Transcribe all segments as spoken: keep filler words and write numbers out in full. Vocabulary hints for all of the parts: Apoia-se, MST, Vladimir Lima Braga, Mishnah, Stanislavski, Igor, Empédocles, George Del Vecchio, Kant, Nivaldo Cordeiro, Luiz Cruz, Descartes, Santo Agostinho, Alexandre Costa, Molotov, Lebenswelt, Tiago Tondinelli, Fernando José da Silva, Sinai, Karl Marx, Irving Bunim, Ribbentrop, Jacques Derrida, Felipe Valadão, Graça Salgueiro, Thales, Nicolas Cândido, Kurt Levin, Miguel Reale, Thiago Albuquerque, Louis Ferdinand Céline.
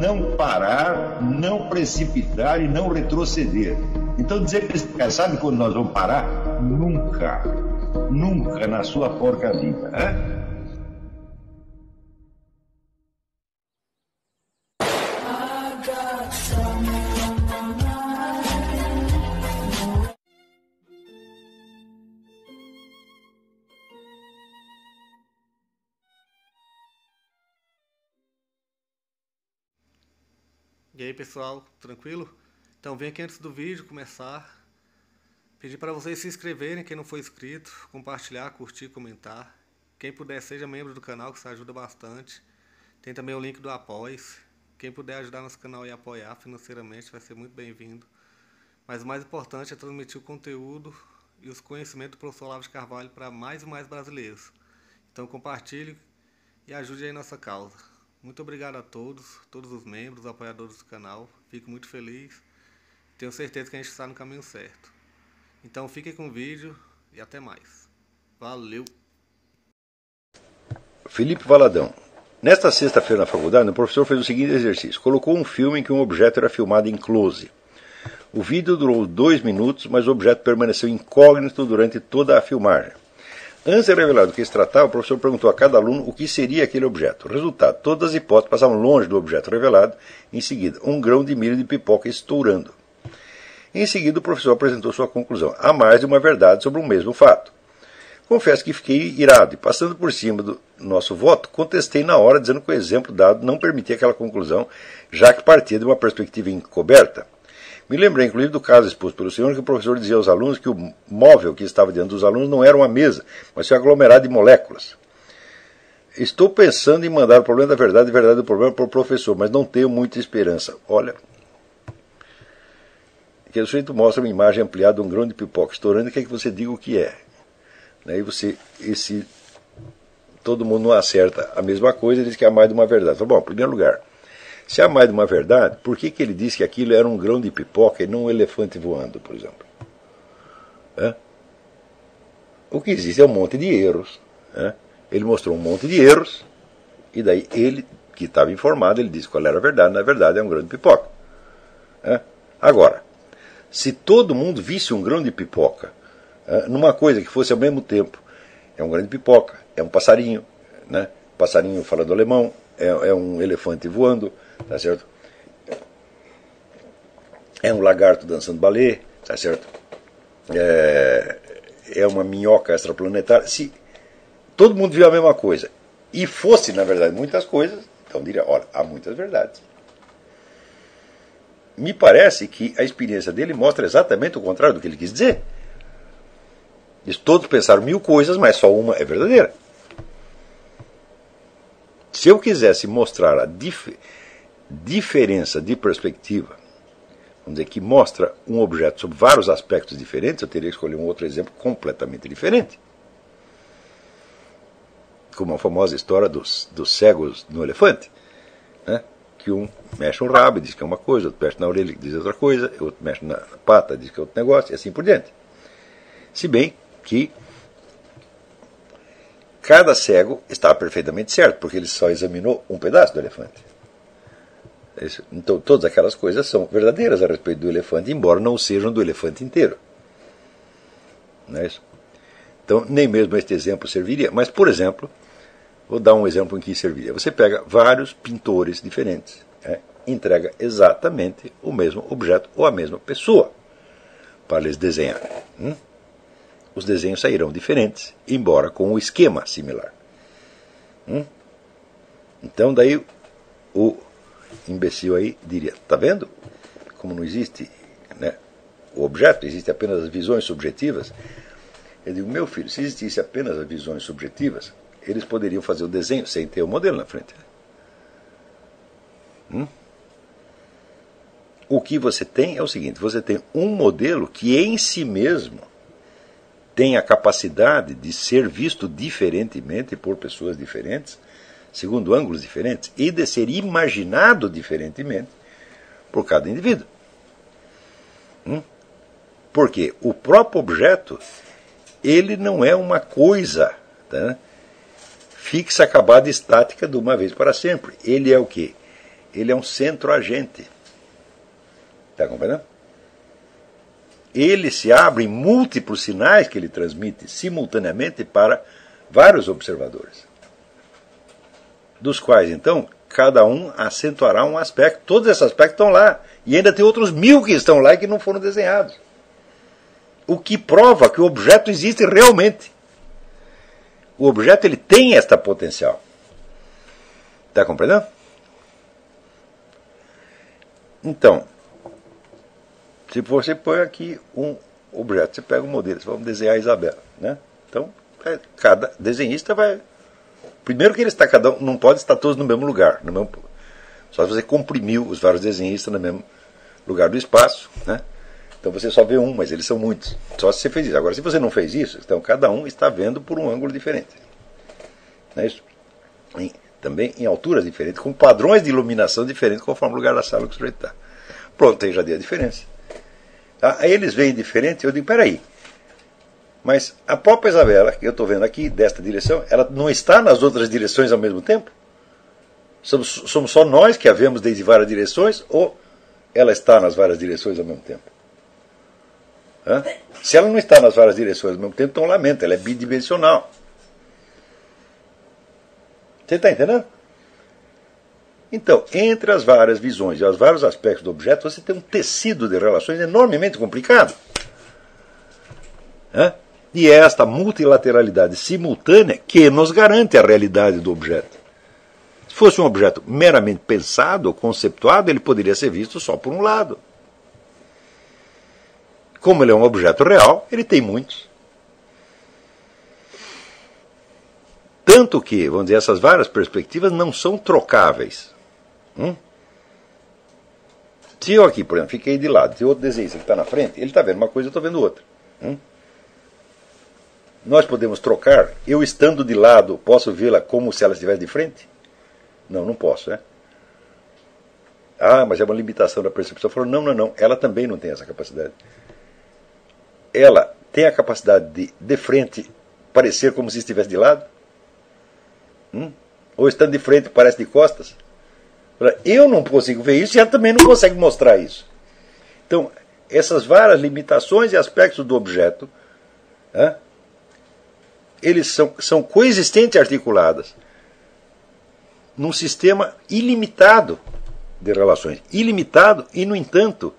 não parar, não precipitar e não retroceder. Então dizer que eles sabe quando nós vamos parar? Nunca, nunca na sua porca vida, né? E aí pessoal, tranquilo? Então vem aqui antes do vídeo começar, pedir para vocês se inscreverem, quem não for inscrito, compartilhar, curtir, comentar. Quem puder seja membro do canal, que isso ajuda bastante. Tem também o link do Apoia-se. Quem puder ajudar nosso canal e apoiar financeiramente vai ser muito bem-vindo. Mas o mais importante é transmitir o conteúdo e os conhecimentos do professor Olavo de Carvalho para mais e mais brasileiros. Então compartilhe e ajude aí nossa causa. Muito obrigado a todos, todos os membros, apoiadores do canal. Fico muito feliz. Tenho certeza que a gente está no caminho certo. Então fiquem com o vídeo e até mais. Valeu! Felipe Valadão. Nesta sexta-feira na faculdade, o professor fez o seguinte exercício. Colocou um filme em que um objeto era filmado em close. O vídeo durou dois minutos, mas o objeto permaneceu incógnito durante toda a filmagem. Antes de revelar do que se tratava, o professor perguntou a cada aluno o que seria aquele objeto. Resultado, todas as hipóteses passavam longe do objeto revelado. Em seguida, um grão de milho de pipoca estourando. Em seguida, o professor apresentou sua conclusão. Há mais de uma verdade sobre um mesmo fato. Confesso que fiquei irado e, passando por cima do nosso voto, contestei na hora, dizendo que o exemplo dado não permitia aquela conclusão, já que partia de uma perspectiva encoberta. Me lembrei, inclusive, do caso exposto pelo senhor, que o professor dizia aos alunos que o móvel que estava diante dos alunos não era uma mesa, mas um aglomerado de moléculas. Estou pensando em mandar o problema da verdade e a verdade do problema para o professor, mas não tenho muita esperança. Olha, aquele sujeito mostra uma imagem ampliada de um grão de pipoca estourando e quer que você diga o que é. Aí você, esse, todo mundo não acerta a mesma coisa, diz que há mais de uma verdade. Então, bom, em primeiro lugar, se há mais de uma verdade, por que que ele disse que aquilo era um grão de pipoca e não um elefante voando, por exemplo? É? O que existe é um monte de erros. É? Ele mostrou um monte de erros, e daí ele, que estava informado, ele disse qual era a verdade. Na verdade, é um grão de pipoca. É? Agora, se todo mundo visse um grão de pipoca, é, numa coisa que fosse ao mesmo tempo, é um grão de pipoca, é um passarinho, né? Passarinho falando alemão, é, é um elefante voando, tá certo? É um lagarto dançando balé, tá certo? É, é uma minhoca extraplanetária. Se todo mundo viu a mesma coisa e fosse, na verdade, muitas coisas, então diria, olha, há muitas verdades. Me parece que a experiência dele mostra exatamente o contrário do que ele quis dizer. Diz, todos pensaram mil coisas, mas só uma é verdadeira. Se eu quisesse mostrar a dif- diferença de perspectiva, vamos dizer, que mostra um objeto sob vários aspectos diferentes, eu teria que escolher um outro exemplo completamente diferente. Como a famosa história dos, dos cegos no elefante, né? Que um mexe o rabo e diz que é uma coisa, outro mexe na orelha e diz outra coisa, outro mexe na pata e diz que é outro negócio, e assim por diante. Se bem que cada cego está perfeitamente certo, porque ele só examinou um pedaço do elefante. Isso. Então, todas aquelas coisas são verdadeiras a respeito do elefante, embora não sejam do elefante inteiro. Não é isso? Então, nem mesmo este exemplo serviria. Mas, por exemplo, vou dar um exemplo em que serviria. Você pega vários pintores diferentes, né? Entrega exatamente o mesmo objeto ou a mesma pessoa para eles desenhar. Hum? Os desenhos sairão diferentes, embora com um esquema similar. Hum? Então daí o imbecil aí diria, tá vendo? Como não existe, né, o objeto, existe apenas as visões subjetivas. Eu digo, meu filho, se existisse apenas as visões subjetivas, eles poderiam fazer o desenho sem ter o modelo na frente. Hum? O que você tem é o seguinte, você tem um modelo que em si mesmo tem a capacidade de ser visto diferentemente por pessoas diferentes, segundo ângulos diferentes, e de ser imaginado diferentemente por cada indivíduo. Hum? Porque o próprio objeto, ele não é uma coisa, tá? Fixa, acabada, estática de uma vez para sempre. Ele é o quê? ele é um centroagente. Está compreendendo? Ele se abre em múltiplos sinais que ele transmite simultaneamente para vários observadores, dos quais, então, cada um acentuará um aspecto. Todos esses aspectos estão lá, e ainda tem outros mil que estão lá e que não foram desenhados. O que prova que o objeto existe realmente. O objeto ele tem esta potencial. Está compreendendo? Então, se você põe aqui um objeto, você pega um modelo, vamos desenhar a Isabela, né? Então, cada desenhista vai... Primeiro que ele está cada um, não pode estar todos no mesmo lugar, no mesmo, só se você comprimiu os vários desenhistas no mesmo lugar do espaço, né? Então você só vê um, mas eles são muitos. Só se você fez isso. Agora, se você não fez isso, então cada um está vendo por um ângulo diferente. Não é isso? E também em alturas diferentes, com padrões de iluminação diferentes, conforme o lugar da sala que o sujeito está. Pronto, aí já deu a diferença. Aí eles veem diferente, eu digo, peraí. Mas a própria Isabela, que eu estou vendo aqui, desta direção, ela não está nas outras direções ao mesmo tempo? Somos, somos só nós que a vemos desde várias direções, ou ela está nas várias direções ao mesmo tempo? Hã? Se ela não está nas várias direções ao mesmo tempo, então lamento, ela é bidimensional. Você está entendendo? Então, entre as várias visões e os vários aspectos do objeto, você tem um tecido de relações enormemente complicado. Hã? E é esta multilateralidade simultânea que nos garante a realidade do objeto. Se fosse um objeto meramente pensado ou conceptuado, ele poderia ser visto só por um lado. Como ele é um objeto real, ele tem muitos. Tanto que, vamos dizer, essas várias perspectivas não são trocáveis. Hum? Se eu aqui, por exemplo, fiquei de lado, se o outro desenho que está na frente, ele está vendo uma coisa, eu estou vendo outra. Hum? Nós podemos trocar, eu estando de lado, posso vê-la como se ela estivesse de frente? Não, não posso, né? Ah, mas é uma limitação da percepção. Eu falo, não, não, não, ela também não tem essa capacidade. Ela tem a capacidade de, de frente, parecer como se estivesse de lado? Hum? Ou estando de frente, parece de costas? Eu não consigo ver isso e ela também não consegue mostrar isso. Então, essas várias limitações e aspectos do objeto, né, eles são, são coexistentes e articuladas num sistema ilimitado de relações. Ilimitado e, no entanto,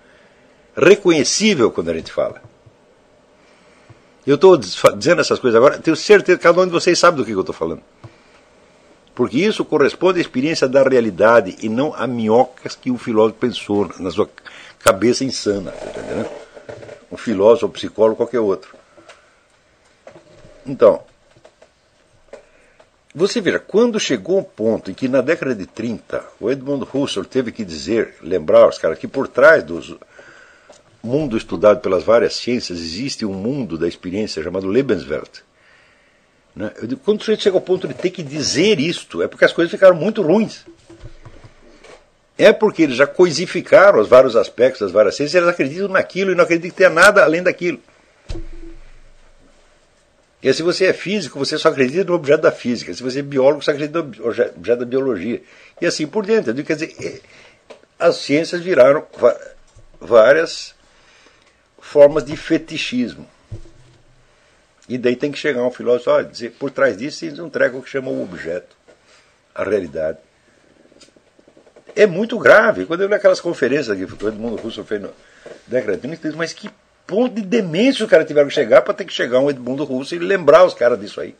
reconhecível quando a gente fala. Eu estou dizendo essas coisas agora, tenho certeza que cada um de vocês sabe do que eu estou falando. Porque isso corresponde à experiência da realidade e não a minhocas que um filósofo pensou na sua cabeça insana. Tá entendendo? Um filósofo, um psicólogo, qualquer outro. Então, você veja, quando chegou um ponto em que na década de trinta, o Edmund Husserl teve que dizer, lembrar os caras, que por trás do mundo estudado pelas várias ciências, existe um mundo da experiência chamado Lebenswelt. Né? Eu digo, quando o sujeito chega ao ponto de ter que dizer isto, é porque as coisas ficaram muito ruins. É porque eles já coisificaram os vários aspectos das várias ciências, eles acreditam naquilo e não acreditam que tenha nada além daquilo. E se você é físico, você só acredita no objeto da física. Se você é biólogo, você acredita no objeto da biologia. E assim por dentro. Quer dizer, as ciências viraram várias formas de fetichismo. E daí tem que chegar um filósofo e dizer, por trás disso, eles entregam o que chama o objeto, a realidade. É muito grave. Quando eu li aquelas conferências que todo mundo russo fez na década de trinta, mas que ponto de demência os caras tiveram que chegar para ter que chegar um Edmundo Russo e lembrar os caras disso aí.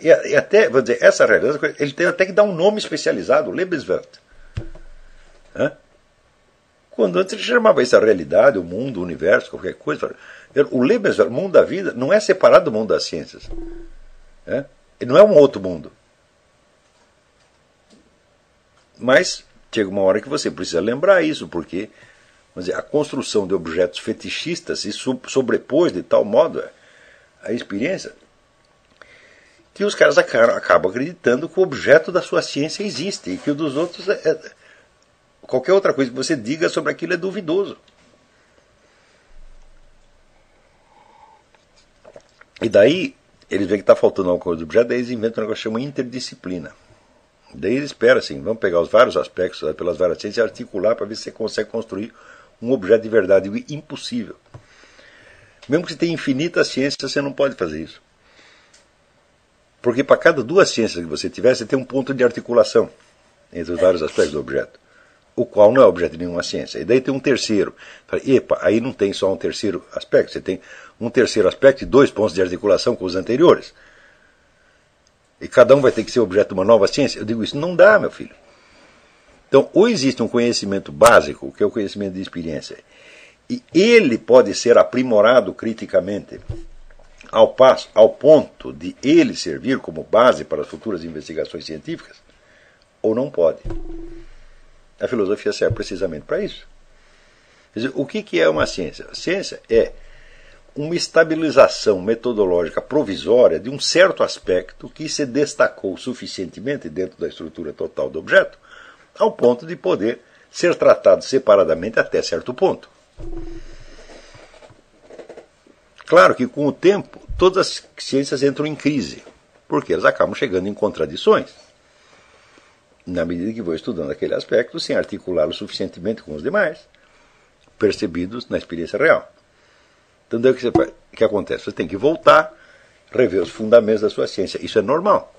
E, e até, vou dizer, essa realidade, ele tem até que dar um nome especializado, Lebenswelt. Hã? Quando antes ele chamava isso a realidade, o mundo, o universo, qualquer coisa. O Lebenswelt, o mundo da vida, não é separado do mundo das ciências. Hã? Ele não é um outro mundo. Mas chega uma hora que você precisa lembrar isso, porque... Vamos dizer, a construção de objetos fetichistas se sobrepôs de tal modo à experiência que os caras acabam acreditando que o objeto da sua ciência existe e que o dos outros é... Qualquer outra coisa que você diga sobre aquilo é duvidoso. E daí, eles veem que está faltando alguma coisa do objeto, daí eles inventam um negócio que chama interdisciplina. Daí ele espera, assim, vamos pegar os vários aspectos pelas várias ciências e articular para ver se você consegue construir um objeto de verdade impossível. Mesmo que você tenha infinitas ciências, você não pode fazer isso. Porque para cada duas ciências que você tiver, você tem um ponto de articulação entre os vários aspectos do objeto, o qual não é objeto de nenhuma ciência. E daí tem um terceiro. Epa, aí não tem só um terceiro aspecto, você tem um terceiro aspecto e dois pontos de articulação com os anteriores. E cada um vai ter que ser objeto de uma nova ciência. Eu digo, isso não dá, meu filho. Então, ou existe um conhecimento básico, que é o conhecimento de experiência, e ele pode ser aprimorado criticamente, ao passo, ao ponto de ele servir como base para as futuras investigações científicas, ou não pode. A filosofia serve precisamente para isso. Quer dizer, o que é uma ciência? A ciência é uma estabilização metodológica provisória de um certo aspecto que se destacou suficientemente dentro da estrutura total do objeto, ao ponto de poder ser tratado separadamente até certo ponto. Claro que com o tempo, todas as ciências entram em crise, porque elas acabam chegando em contradições, na medida que vão estudando aquele aspecto sem articulá-lo suficientemente com os demais, percebidos na experiência real. Então, daí o que, você, que acontece? Você tem que voltar, rever os fundamentos da sua ciência. Isso é normal.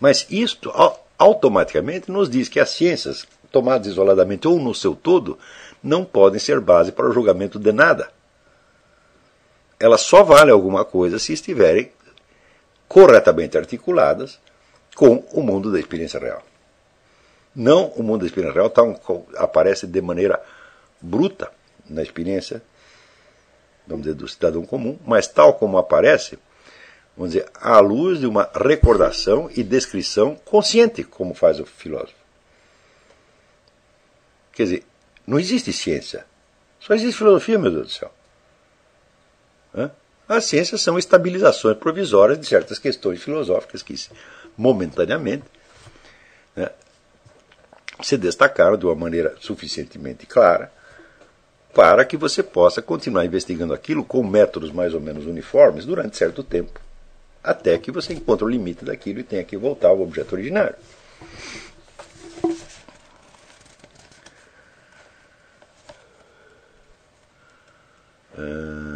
Mas isto automaticamente nos diz que as ciências, tomadas isoladamente ou no seu todo, não podem ser base para o julgamento de nada. Elas só valem alguma coisa se estiverem corretamente articuladas com o mundo da experiência real. Não, o mundo da experiência real tá um, aparece de maneira bruta na experiência, vamos dizer, do cidadão comum, mas tal como aparece, vamos dizer, à luz de uma recordação e descrição consciente, como faz o filósofo. Quer dizer, não existe ciência, só existe filosofia, meu Deus do céu. Hã? As ciências são estabilizações provisórias de certas questões filosóficas que, momentaneamente, né, se destacaram de uma maneira suficientemente clara para que você possa continuar investigando aquilo com métodos mais ou menos uniformes durante certo tempo, até que você encontre o limite daquilo e tenha que voltar ao objeto originário. Uh...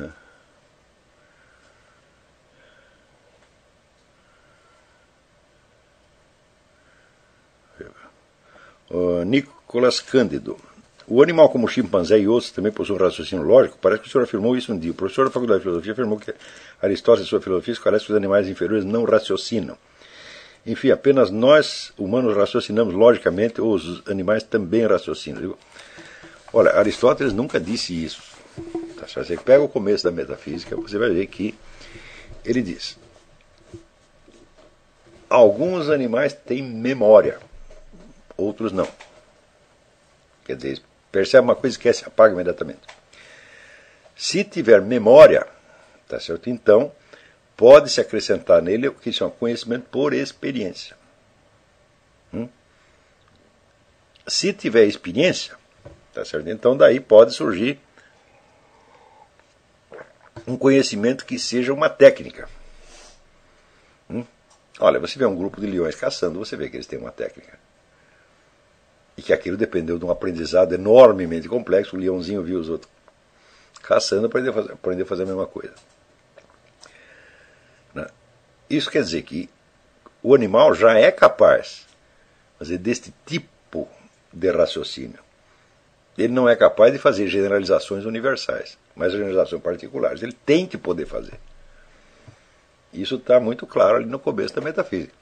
Uh, Nicolas Cândido. O animal como o chimpanzé e outros também possui um raciocínio lógico? Parece que o senhor afirmou isso um dia. O professor da Faculdade de Filosofia afirmou que Aristóteles e sua filosofia esclarece que os animais inferiores não raciocinam. Enfim, apenas nós, humanos, raciocinamos logicamente, ou os animais também raciocinam. Olha, Aristóteles nunca disse isso. Se você pega o começo da metafísica, você vai ver que ele diz: alguns animais têm memória, outros não. Quer dizer, percebe uma coisa, esquece, apaga imediatamente. Se tiver memória, tá certo? Então, pode-se acrescentar nele o que chama conhecimento por experiência. Hum? Se tiver experiência, tá certo? Então, daí pode surgir um conhecimento que seja uma técnica. Hum? Olha, você vê um grupo de leões caçando, você vê que eles têm uma técnica. E que aquilo dependeu de um aprendizado enormemente complexo. O leãozinho viu os outros caçando, aprendeu a fazer, aprendeu a fazer a mesma coisa. Isso quer dizer que o animal já é capaz de fazer deste tipo de raciocínio. Ele não é capaz de fazer generalizações universais, mas generalizações particulares ele tem que poder fazer. Isso está muito claro ali no começo da metafísica.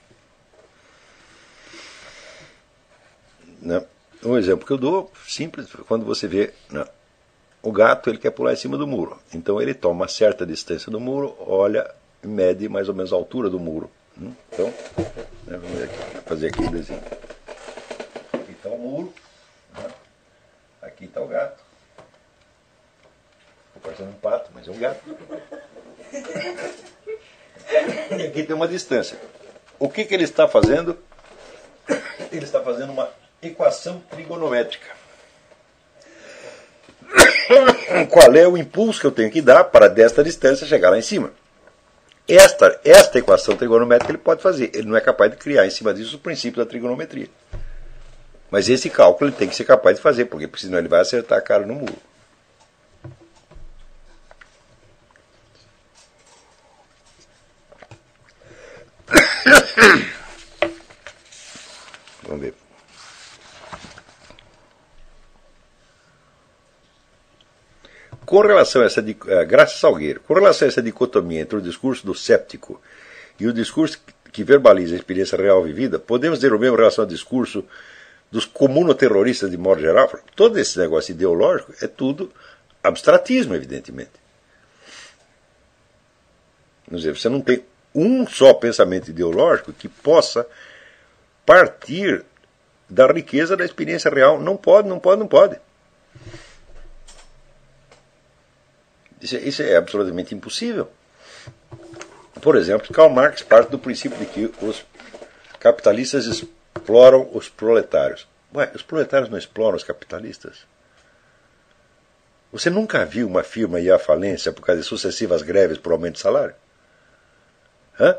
Né? Um exemplo que eu dou, simples, quando você vê, né, o gato, ele quer pular em cima do muro. Então ele toma uma certa distância do muro, olha, mede mais ou menos a altura do muro. Né? Então, né, vamos ver aqui, fazer aqui um desenho. Aqui está o muro, né? Aqui está o gato. Estou parecendo um pato, mas é um gato. E aqui tem uma distância. O que, que ele está fazendo? Ele está fazendo uma equação trigonométrica. Qual é o impulso que eu tenho que dar para desta distância chegar lá em cima? Esta, esta equação trigonométrica ele pode fazer. Ele não é capaz de criar em cima disso o princípio da trigonometria. Mas esse cálculo ele tem que ser capaz de fazer, porque senão ele vai acertar a cara no muro. Vamos ver. Com relação a essa uh, Graça Salgueiro, com relação a essa dicotomia entre o discurso do séptico e o discurso que verbaliza a experiência real vivida, podemos dizer o mesmo em relação ao discurso dos comunoterroristas de modo geral? Todo esse negócio ideológico é tudo abstratismo, evidentemente. Quer dizer, você não tem um só pensamento ideológico que possa partir da riqueza da experiência real. Não pode, não pode, não pode. Isso, isso é absolutamente impossível. Por exemplo, Karl Marx parte do princípio de que os capitalistas exploram os proletários. Ué, os proletários não exploram os capitalistas? Você nunca viu uma firma ir à falência por causa de sucessivas greves por aumento de salário? Hã?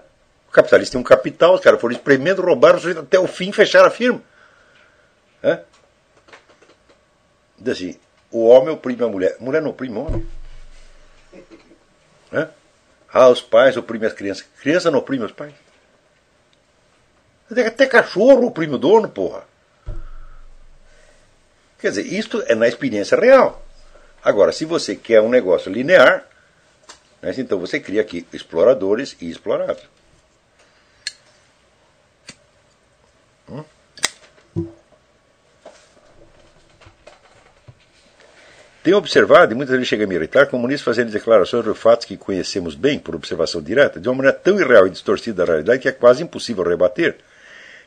O capitalista tem um capital, os caras foram espremendo, roubaram o sujeito até o fim e fecharam a firma. Hã? Diz assim, o homem oprime a mulher. A mulher não oprime o homem. Hã? Ah, os pais oprimem as crianças. Criança não oprime os pais. Até cachorro oprime o dono, porra. Quer dizer, isto é na experiência real. Agora, se você quer um negócio linear, né, então você cria aqui exploradores e explorados. Hum? Tenho observado, e muitas vezes chega a me irritar, comunistas fazendo declarações sobre fatos que conhecemos bem, por observação direta, de uma maneira tão irreal e distorcida da realidade que é quase impossível rebater.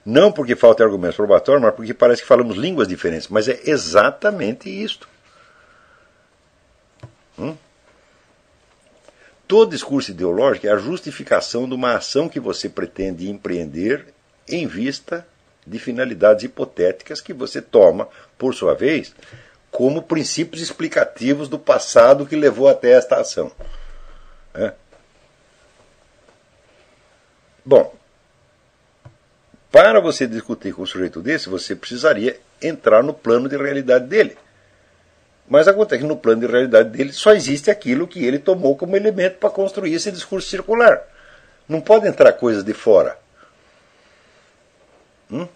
Não porque falta argumentos probatórios, mas porque parece que falamos línguas diferentes. Mas é exatamente isto. Hum? Todo discurso ideológico é a justificação de uma ação que você pretende empreender em vista de finalidades hipotéticas que você toma, por sua vez, como princípios explicativos do passado que levou até esta ação. É. Bom, para você discutir com um sujeito desse, você precisaria entrar no plano de realidade dele. Mas acontece que no plano de realidade dele só existe aquilo que ele tomou como elemento para construir esse discurso circular. Não pode entrar coisas de fora. Hum?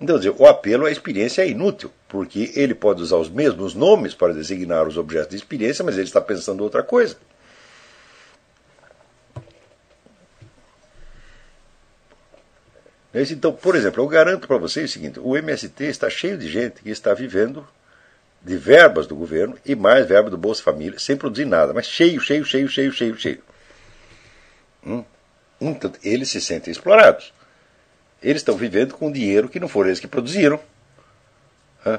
Então, o apelo à experiência é inútil, porque ele pode usar os mesmos nomes para designar os objetos de experiência, mas ele está pensando outra coisa. Então, por exemplo, eu garanto para vocês o seguinte, o M S T está cheio de gente que está vivendo de verbas do governo e mais verbas do Bolsa Família, sem produzir nada, mas cheio, cheio, cheio, cheio, cheio, cheio. Hum? Então, eles se sentem explorados. Eles estão vivendo com dinheiro que não foram eles que produziram.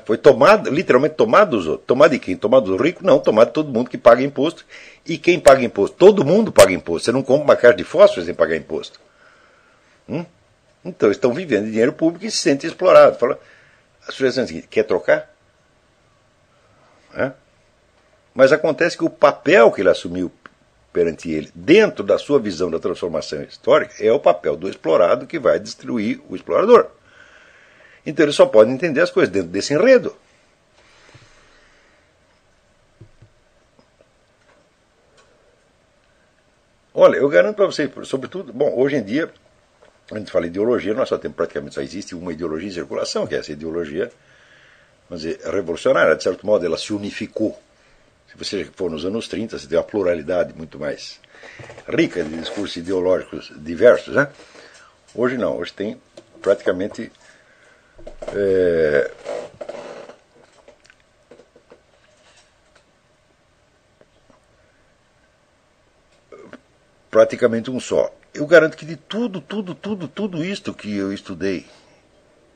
Foi tomado, literalmente tomado dos outros. Tomado de quem? Tomado dos ricos? Não, tomado de todo mundo que paga imposto. E quem paga imposto? Todo mundo paga imposto. Você não compra uma caixa de fósforo sem pagar imposto. Hum? Então, eles estão vivendo de dinheiro público e se sentem explorados. Fala, a sugestão é a seguinte, quer trocar? Hã? Mas acontece que o papel que ele assumiu perante ele, dentro da sua visão da transformação histórica, é o papel do explorado que vai destruir o explorador. Então ele só pode entender as coisas dentro desse enredo. Olha, eu garanto para vocês, sobretudo, bom, hoje em dia, a gente fala de ideologia, nós só temos praticamente, só existe uma ideologia em circulação, que é essa ideologia, vamos dizer, revolucionária, de certo modo ela se unificou. Se você for nos anos trinta, você tem uma pluralidade muito mais rica de discursos ideológicos diversos, né? Hoje não, hoje tem praticamente é, praticamente um só. Eu garanto que de tudo, tudo, tudo, tudo isto que eu estudei,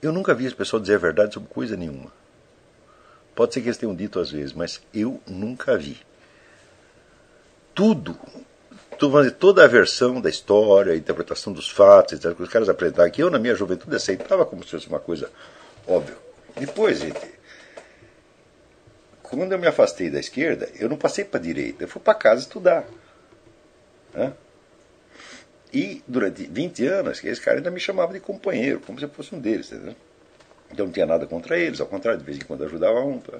eu nunca vi as pessoas dizer a verdade sobre coisa nenhuma. Pode ser que eles tenham dito às vezes, mas eu nunca vi. Tudo, toda a versão da história, a interpretação dos fatos, etcétera, que os caras apresentaram, que eu na minha juventude aceitava como se fosse uma coisa óbvia. Depois, gente, quando eu me afastei da esquerda, eu não passei para a direita, eu fui para casa estudar. Né? E durante vinte anos, esse cara ainda me chamava de companheiro, como se eu fosse um deles. Entendeu? Então eu não tinha nada contra eles, ao contrário, de vez em quando ajudava um. Tá?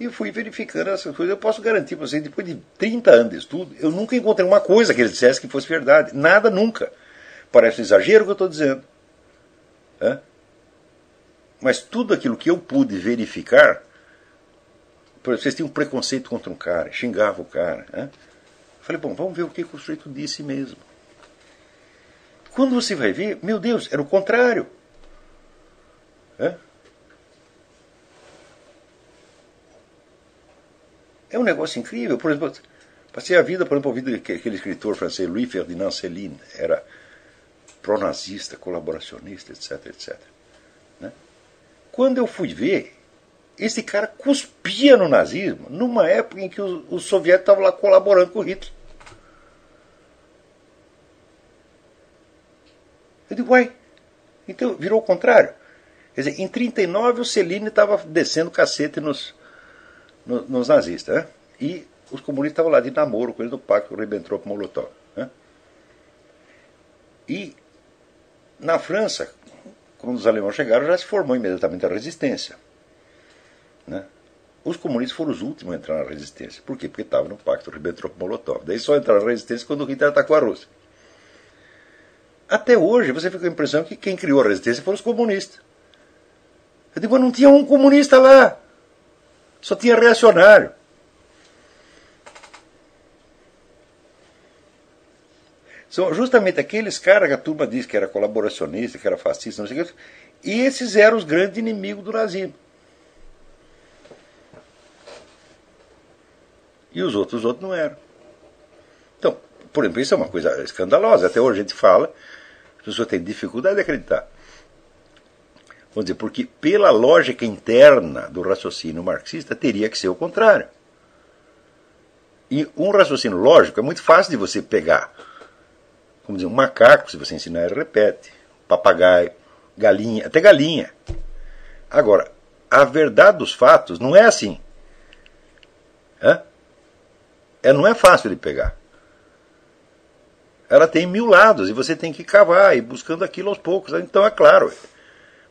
E fui verificando essas coisas. Eu posso garantir para vocês, depois de trinta anos de estudo, eu nunca encontrei uma coisa que eles dissessem que fosse verdade. Nada, nunca. Parece um exagero o que eu estou dizendo. Hã? Mas tudo aquilo que eu pude verificar, vocês tinham um preconceito contra um cara, xingavam o cara. Né? Eu falei, bom, vamos ver o que o sujeito disse mesmo. Quando você vai ver, meu Deus, era o contrário. Né? É um negócio incrível. Por exemplo, passei a vida, por exemplo, ouvindo aquele escritor francês, Louis Ferdinand Céline, era pró-nazista, colaboracionista, etc, etcétera. Né? Quando eu fui ver, esse cara cuspia no nazismo numa época em que os, os soviéticos estavam lá colaborando com o Hitler. Eu digo, uai, então virou o contrário. Quer dizer, em trinta e nove o Celine estava descendo cacete nos, nos, nos nazistas, né? E os comunistas estavam lá de namoro com eles no pacto Ribbentrop Molotov, né? E na França, quando os alemães chegaram, já se formou imediatamente a resistência. Né? Os comunistas foram os últimos a entrar na resistência. Por quê? Porque estavam no pacto Ribbentrop-Molotov. Daí só entraram na resistência quando o Hitler atacou a Rússia. Até hoje você fica com a impressão que quem criou a resistência foram os comunistas. Eu digo, mas não tinha um comunista lá, só tinha reacionário. São justamente aqueles caras que a turma diz que era colaboracionista, que era fascista, não sei o que, e esses eram os grandes inimigos do nazismo. E os outros, os outros não eram. Então, por exemplo, isso é uma coisa escandalosa. Até hoje a gente fala, as pessoas têm dificuldade de acreditar. Vamos dizer, porque pela lógica interna do raciocínio marxista, teria que ser o contrário. E um raciocínio lógico é muito fácil de você pegar. Como dizer, um macaco, se você ensinar, ele repete. Papagaio, galinha, até galinha. Agora, a verdade dos fatos não é assim. Hã? Ela não é fácil de pegar. Ela tem mil lados e você tem que cavar e buscando aquilo aos poucos. Então é claro. O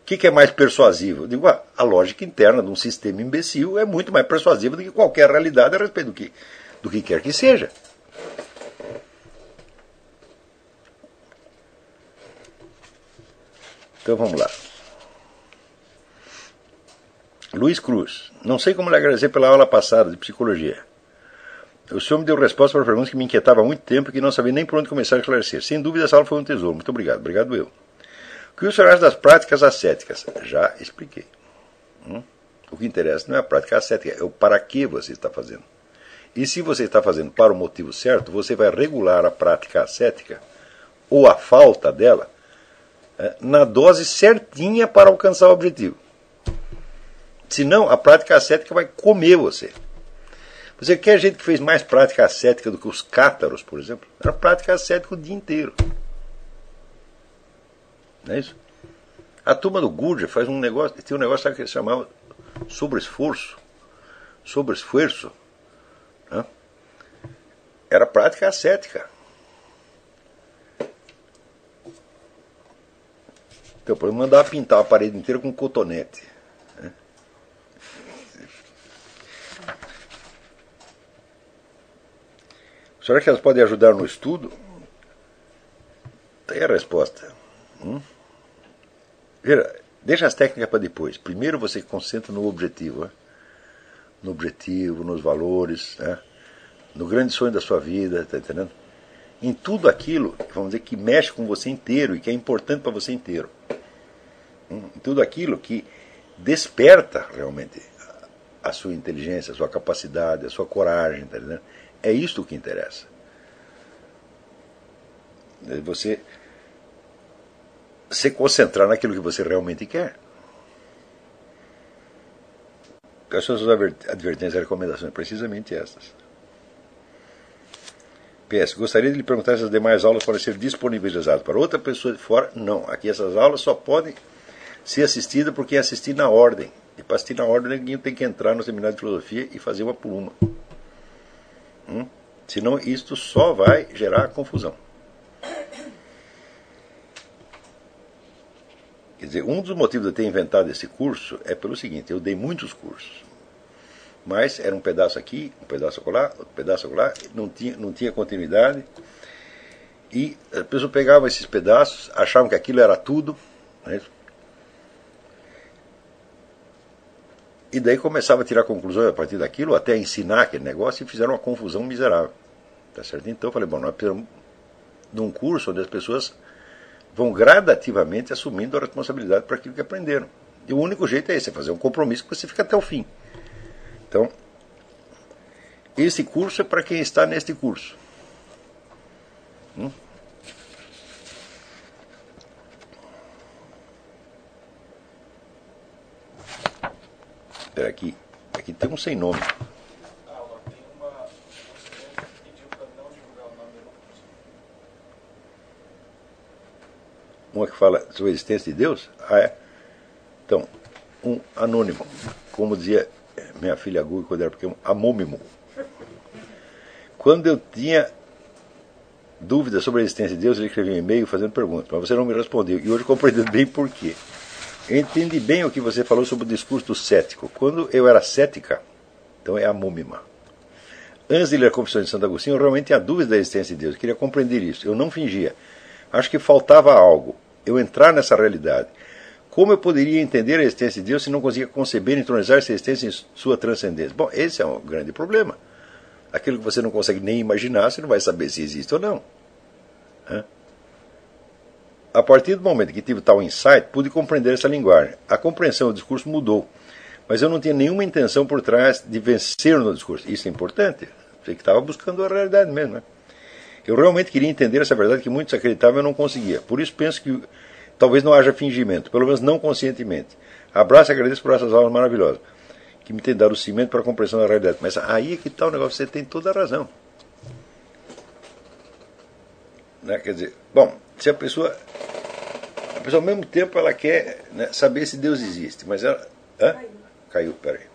que é mais persuasivo? Eu digo, ah, a lógica interna de um sistema imbecil é muito mais persuasiva do que qualquer realidade a respeito do que, do que quer que seja. Então vamos lá. Luiz Cruz. Não sei como lhe agradecer pela aula passada de psicologia. O senhor me deu resposta para perguntas que me inquietavam há muito tempo e que não sabia nem por onde começar a esclarecer. Sem dúvida, essa aula foi um tesouro. Muito obrigado. Obrigado eu. O que o senhor acha das práticas ascéticas? Já expliquei. Hum? O que interessa não é a prática ascética, é o para que você está fazendo. E se você está fazendo para o motivo certo, você vai regular a prática ascética, ou a falta dela, na dose certinha para alcançar o objetivo. Senão, a prática ascética vai comer você. Você quer gente que fez mais prática ascética do que os cátaros, por exemplo? Era prática ascética o dia inteiro. Não é isso? A turma do Gurdjieff faz um negócio, tem um negócio sabe, que eles chamavam sobre-esforço. Sobre-esforço. Né? Era prática ascética. Então, por exemplo, mandava pintar a parede inteira com cotonete. Será que elas podem ajudar no estudo? Tem a resposta. Hum? Deixa as técnicas para depois. Primeiro você concentra no objetivo. Né? No objetivo, nos valores, né? No grande sonho da sua vida, tá entendendo? Em tudo aquilo, vamos dizer, que mexe com você inteiro e que é importante para você inteiro. Hum? Em tudo aquilo que desperta realmente a sua inteligência, a sua capacidade, a sua coragem, tá entendendo? É isto que interessa. Você se concentrar naquilo que você realmente quer. Quais são as suas advertências e recomendações? Precisamente essas. P S. Gostaria de lhe perguntar se as demais aulas podem ser disponibilizadas para outra pessoa de fora. Não. Aqui essas aulas só podem ser assistidas por quem assistir na ordem. E para assistir na ordem, ninguém tem que entrar no seminário de filosofia e fazer uma por uma. Hum? Senão isto só vai gerar confusão. Quer dizer, um dos motivos de eu ter inventado esse curso é pelo seguinte: eu dei muitos cursos, mas era um pedaço aqui, um pedaço acolá, outro pedaço acolá, não tinha, não tinha continuidade, e as pessoas pegavam esses pedaços, achavam que aquilo era tudo, né? E daí começava a tirar conclusões a partir daquilo, até ensinar aquele negócio, e fizeram uma confusão miserável, tá certo? Então eu falei, bom, nós precisamos de um curso onde as pessoas vão gradativamente assumindo a responsabilidade por aquilo que aprenderam. E o único jeito é esse, é fazer um compromisso que você fica até o fim. Então, esse curso é para quem está neste curso. Hum? Espera aqui, aqui tem um sem nome. Uma que fala sobre a existência de Deus? Ah, é? Então, um anônimo. Como dizia minha filha Gui quando era pequeno, amômimo. Quando eu tinha dúvidas sobre a existência de Deus, ele escrevia um e-mail fazendo perguntas, mas você não me respondeu. E hoje compreendo bem por quê. Eu entendi bem o que você falou sobre o discurso do cético. Quando eu era cética, então é amômima. Antes de ler a Confissão de Santo Agostinho, eu realmente tinha dúvidas da existência de Deus. Eu queria compreender isso. Eu não fingia. Acho que faltava algo, eu entrar nessa realidade. Como eu poderia entender a existência de Deus se não conseguia conceber e entronizar essa existência em sua transcendência? Bom, esse é um grande problema. Aquilo que você não consegue nem imaginar, você não vai saber se existe ou não. Hã? A partir do momento que tive tal insight, pude compreender essa linguagem. A compreensão do discurso mudou, mas eu não tinha nenhuma intenção por trás de vencer no discurso. Isso é importante, você que estava buscando a realidade mesmo, né? Eu realmente queria entender essa verdade que muitos acreditavam e eu não conseguia. Por isso penso que talvez não haja fingimento, pelo menos não conscientemente. Abraço e agradeço por essas aulas maravilhosas, que me têm dado o cimento para a compreensão da realidade. Mas aí é que está o negócio, você tem toda a razão. Né? Quer dizer, bom, se a pessoa, a pessoa ao mesmo tempo ela quer, né, saber se Deus existe, mas ela... Hã? Caiu. Caiu, peraí.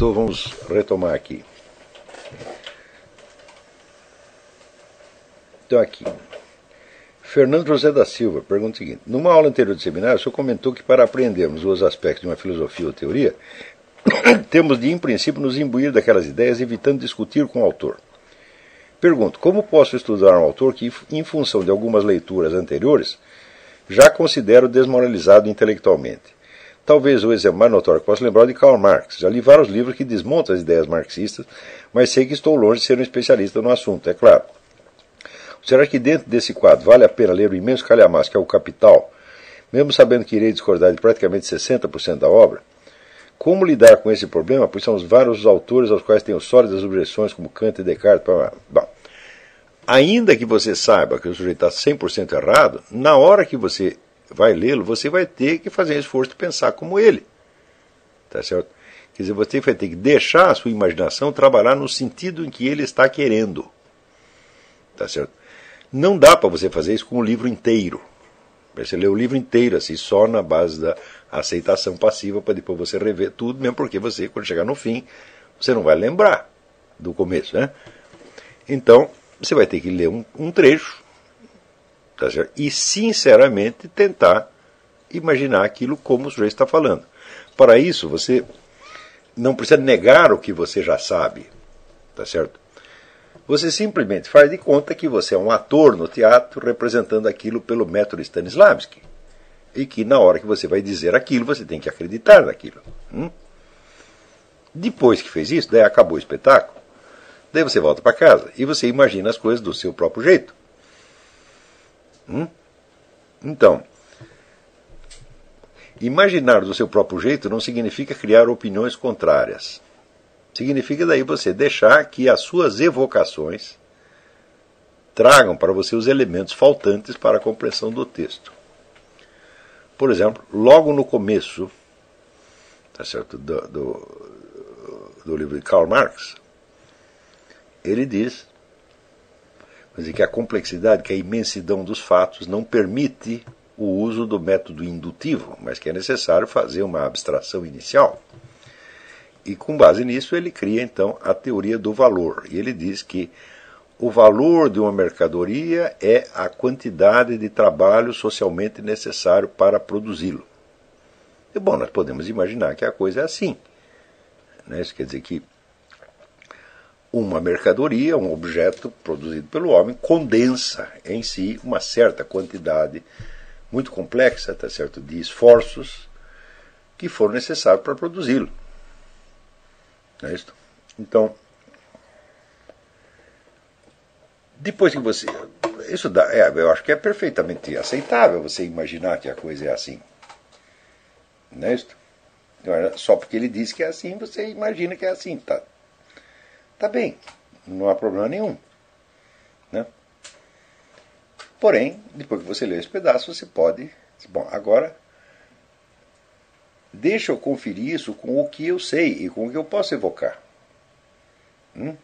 Então vamos retomar aqui. Então aqui, Fernando José da Silva pergunta o seguinte: numa aula anterior de seminário, o senhor comentou que para aprendermos os aspectos de uma filosofia ou teoria, temos de, em princípio, nos imbuir daquelas ideias, evitando discutir com o autor. Pergunto, como posso estudar um autor que, em função de algumas leituras anteriores, já considero desmoralizado intelectualmente? Talvez o exemplo mais notório que posso lembrar é de Karl Marx. Já li vários livros que desmontam as ideias marxistas, mas sei que estou longe de ser um especialista no assunto, é claro. Será que dentro desse quadro vale a pena ler o imenso calhamaço que é o Capital, mesmo sabendo que irei discordar de praticamente sessenta por cento da obra? Como lidar com esse problema, pois são vários os autores aos quais tenho sólidas objeções, como Kant e Descartes? Bom, ainda que você saiba que o sujeito está cem por cento errado, na hora que você vai lê-lo, você vai ter que fazer um esforço de pensar como ele. Tá certo? Quer dizer, você vai ter que deixar a sua imaginação trabalhar no sentido em que ele está querendo. Tá certo? Não dá para você fazer isso com o livro inteiro. Você lê o livro inteiro assim, só na base da aceitação passiva, para depois você rever tudo, mesmo porque você, quando chegar no fim, você não vai lembrar do começo, né? Então, você vai ter que ler um, um trecho, tá certo? E, sinceramente, tentar imaginar aquilo como o sujeito está falando. Para isso, você não precisa negar o que você já sabe, tá certo? Você simplesmente faz de conta que você é um ator no teatro representando aquilo pelo método Stanislavski. E que na hora que você vai dizer aquilo, você tem que acreditar naquilo. Hum? Depois que fez isso, daí acabou o espetáculo, daí você volta para casa e você imagina as coisas do seu próprio jeito. Hum? Então, imaginar do seu próprio jeito não significa criar opiniões contrárias. Significa daí você deixar que as suas evocações tragam para você os elementos faltantes para a compreensão do texto. Por exemplo, logo no começo, tá certo, do, do, do livro de Karl Marx, ele diz, dizer, que a complexidade, que a imensidão dos fatos não permite o uso do método indutivo, mas que é necessário fazer uma abstração inicial. E com base nisso ele cria então a teoria do valor. E ele diz que o valor de uma mercadoria é a quantidade de trabalho socialmente necessário para produzi-lo. E bom, nós podemos imaginar que a coisa é assim. Né? Isso quer dizer que uma mercadoria, um objeto produzido pelo homem, condensa em si uma certa quantidade muito complexa, tá certo, de esforços que foram necessários para produzi-lo. É isso? Então, depois que você... Isso dá, é, eu acho que é perfeitamente aceitável você imaginar que a coisa é assim. Não é isso? Só porque ele diz que é assim, você imagina que é assim. Tá, tá bem, não há problema nenhum. Né? Porém, depois que você lê esse pedaço, você pode... Bom, agora... Deixa eu conferir isso com o que eu sei e com o que eu posso evocar. Hum?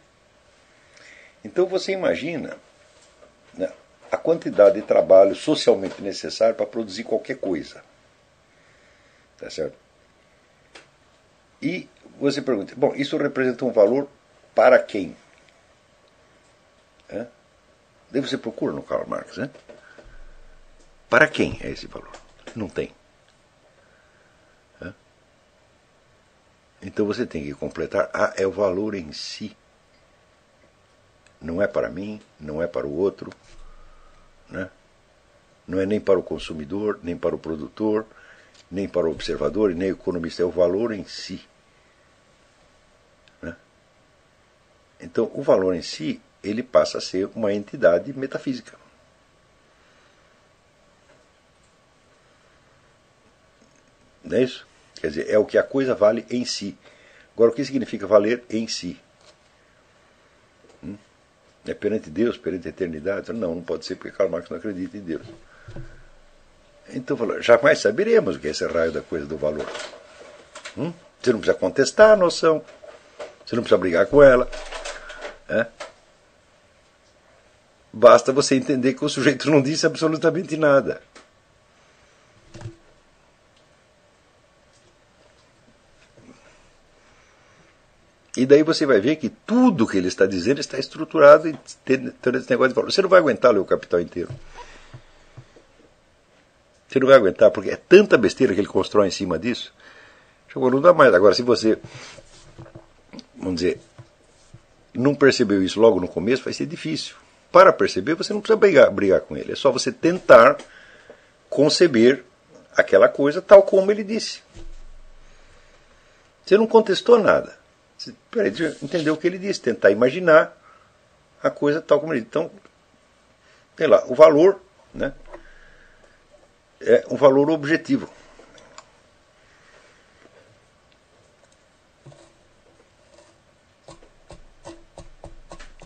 Então você imagina, né, a quantidade de trabalho socialmente necessário para produzir qualquer coisa. Tá certo? E você pergunta, bom, isso representa um valor para quem? É? Daí você procura no Karl Marx, né? Para quem é esse valor? Não tem. Então você tem que completar, ah, é o valor em si. Não é para mim, não é para o outro, né? Não é nem para o consumidor, nem para o produtor, nem para o observador e nem o economista, é o valor em si. Né? Então o valor em si, ele passa a ser uma entidade metafísica. Não é isso? Quer dizer, é o que a coisa vale em si. Agora, o que significa valer em si? Hum? É perante Deus, perante a eternidade? Não, não pode ser, porque Karl Marx não acredita em Deus. Então, jamais saberemos o que é esse raio da coisa do valor. Hum? Você não precisa contestar a noção. Você não precisa brigar com ela. É? Basta você entender que o sujeito não disse absolutamente nada. E daí você vai ver que tudo que ele está dizendo está estruturado em todo esse negócio de valor. Você não vai aguentar ler o Capital inteiro. Você não vai aguentar, porque é tanta besteira que ele constrói em cima disso. Chegou, não dá mais. Agora, se você, vamos dizer, não percebeu isso logo no começo, vai ser difícil. Para perceber, você não precisa brigar, brigar com ele. É só você tentar conceber aquela coisa tal como ele disse. Você não contestou nada. Peraí, entender o que ele disse, tentar imaginar a coisa tal como ele disse. Então, sei lá, o valor, né, é um valor objetivo.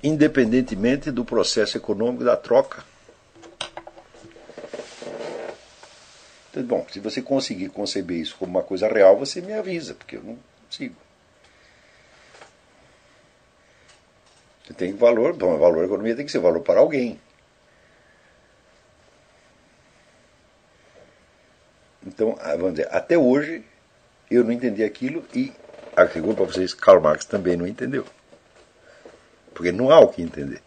Independentemente do processo econômico da troca. Então, bom, se você conseguir conceber isso como uma coisa real, você me avisa, porque eu não consigo. Você tem valor, bom, valor economia tem que ser valor para alguém. Então, vamos dizer, até hoje eu não entendi aquilo e, a rigor para vocês, Karl Marx também não entendeu. Porque não há o que entender.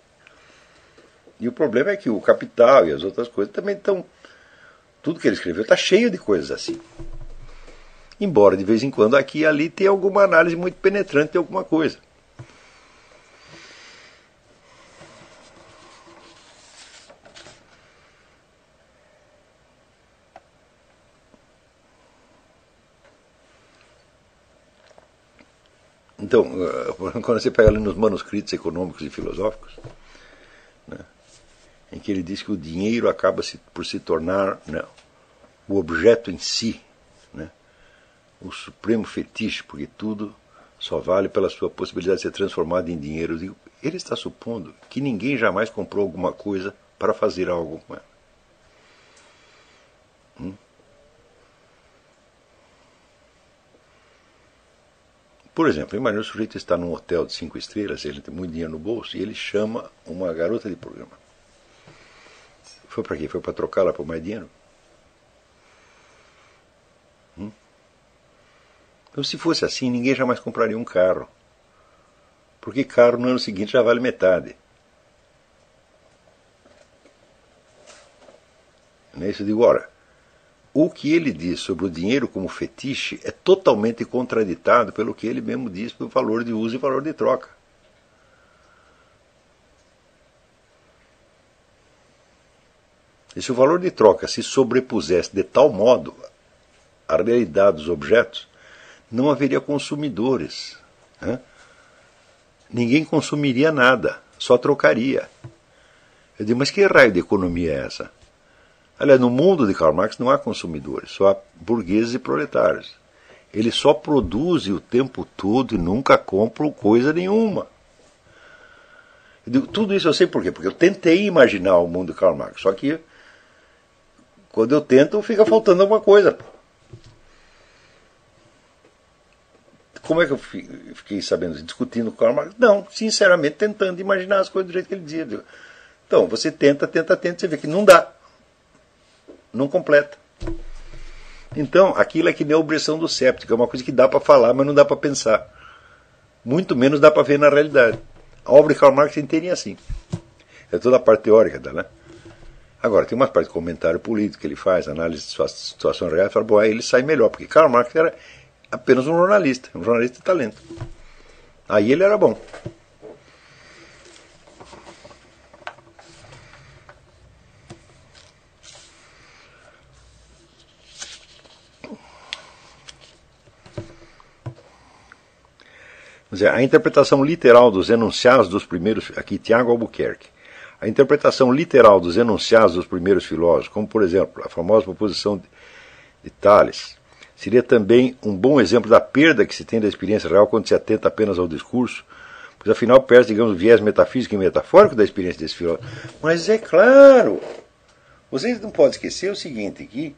E o problema é que o Capital e as outras coisas também estão... Tudo que ele escreveu está cheio de coisas assim. Embora, de vez em quando, aqui e ali tenha alguma análise muito penetrante de alguma coisa. Então, quando você pega ali nos manuscritos econômicos e filosóficos, né, em que ele diz que o dinheiro acaba se, por se tornar, né, o objeto em si, né, o supremo fetiche, porque tudo só vale pela sua possibilidade de ser transformado em dinheiro. Eu digo, ele está supondo que ninguém jamais comprou alguma coisa para fazer algo com ela. Hum? Por exemplo, imagina o sujeito está num hotel de cinco estrelas, ele tem muito dinheiro no bolso, e ele chama uma garota de programa. Foi para quê? Foi para trocá-la por mais dinheiro? Hum? Então, se fosse assim, ninguém jamais compraria um carro. Porque carro no ano seguinte já vale metade. Não é isso? Eu digo, ora, o que ele diz sobre o dinheiro como fetiche é totalmente contraditado pelo que ele mesmo diz do valor de uso e valor de troca. E se o valor de troca se sobrepusesse de tal modo à realidade dos objetos, não haveria consumidores. Né? Ninguém consumiria nada, só trocaria. Eu digo, mas que raio de economia é essa? Aliás, no mundo de Karl Marx não há consumidores, só há burgueses e proletários. Eles só produzem o tempo todo e nunca compram coisa nenhuma. Eu digo, tudo isso eu sei por quê, porque eu tentei imaginar o mundo de Karl Marx, só que quando eu tento fica faltando alguma coisa. Como é que eu fiquei sabendo, discutindo com Karl Marx? Não, sinceramente, tentando imaginar as coisas do jeito que ele dizia. Digo, então, você tenta, tenta, tenta, você vê que não dá. Não completa. Então, aquilo é que nem a objeção do séptico, é uma coisa que dá para falar, mas não dá para pensar. Muito menos dá para ver na realidade. A obra de Karl Marx inteirinha assim. É toda a parte teórica dela, né? Agora, tem uma parte de comentário político que ele faz, análise de sua situação real, e fala, bom, aí ele sai melhor, porque Karl Marx era apenas um jornalista, um jornalista de talento. Aí ele era bom. A interpretação literal dos enunciados dos primeiros... Aqui, Thiago Albuquerque. A interpretação literal dos enunciados dos primeiros filósofos, como, por exemplo, a famosa proposição de Thales, seria também um bom exemplo da perda que se tem da experiência real quando se atenta apenas ao discurso, pois, afinal, perde, digamos, o viés metafísico e metafórico da experiência desse filósofo. Mas, é claro, vocês não podem esquecer o seguinte, que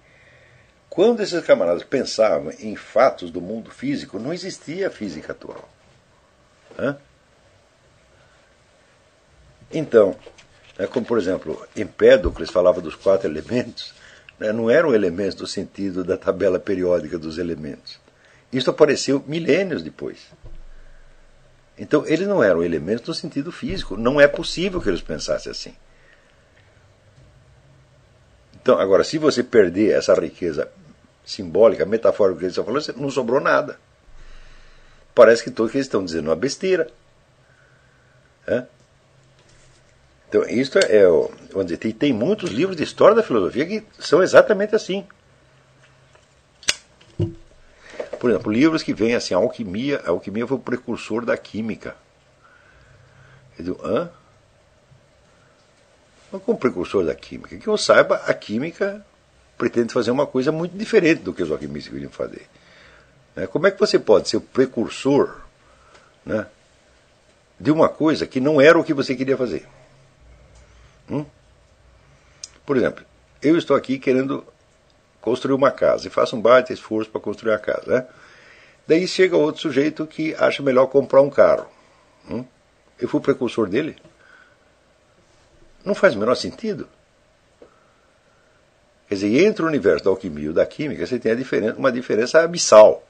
quando esses camaradas pensavam em fatos do mundo físico, não existia a física atual. Hã? Então, né, como por exemplo, Empédocles falava dos quatro elementos, né, não eram elementos do sentido da tabela periódica dos elementos. Isso apareceu milênios depois. Então, eles não eram elementos no sentido físico. Não é possível que eles pensassem assim. Então, agora, se você perder essa riqueza simbólica, metafórica que eles estão falando, não sobrou nada. Parece que todos que eles estão dizendo uma besteira. É? Então, isto é. Vamos dizer, tem, tem muitos livros de história da filosofia que são exatamente assim. Por exemplo, livros que vêm assim: a alquimia. A alquimia foi o precursor da química. Eu digo, hã? Mas como precursor da química? Que eu saiba, a química pretende fazer uma coisa muito diferente do que os alquimistas queriam fazer. Como é que você pode ser o precursor, né, de uma coisa que não era o que você queria fazer? Hum? Por exemplo, eu estou aqui querendo construir uma casa e faço um baita esforço para construir a casa. Né? Daí chega outro sujeito que acha melhor comprar um carro. Hum? Eu fui o precursor dele? Não faz o menor sentido. Quer dizer, entre o universo da alquimia e da química, você tem a diferença, uma diferença abissal.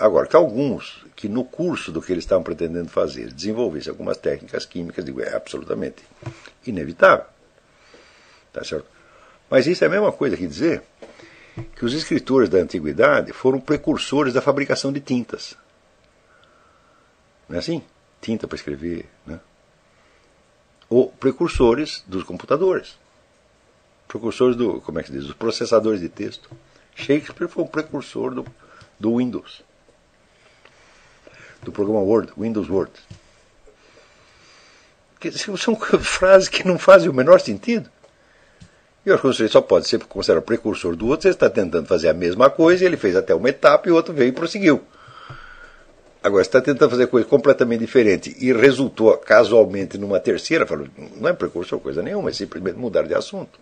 Agora, que alguns que no curso do que eles estavam pretendendo fazer desenvolvessem algumas técnicas químicas, digo, é absolutamente inevitável. Tá certo? Mas isso é a mesma coisa que dizer que os escritores da antiguidade foram precursores da fabricação de tintas. Não é assim? Tinta para escrever, né? Ou precursores dos computadores. Precursores do, como é que se diz, dos processadores de texto. Shakespeare foi um precursor do, do Windows. Do programa Word, Windows Word. Que são frases que não fazem o menor sentido. E eu acho que você só pode ser considerado precursor do outro, você está tentando fazer a mesma coisa, ele fez até uma etapa e o outro veio e prosseguiu. Agora, você está tentando fazer coisa completamente diferente e resultou casualmente numa terceira, falou, não é precursor coisa nenhuma, é simplesmente mudar de assunto.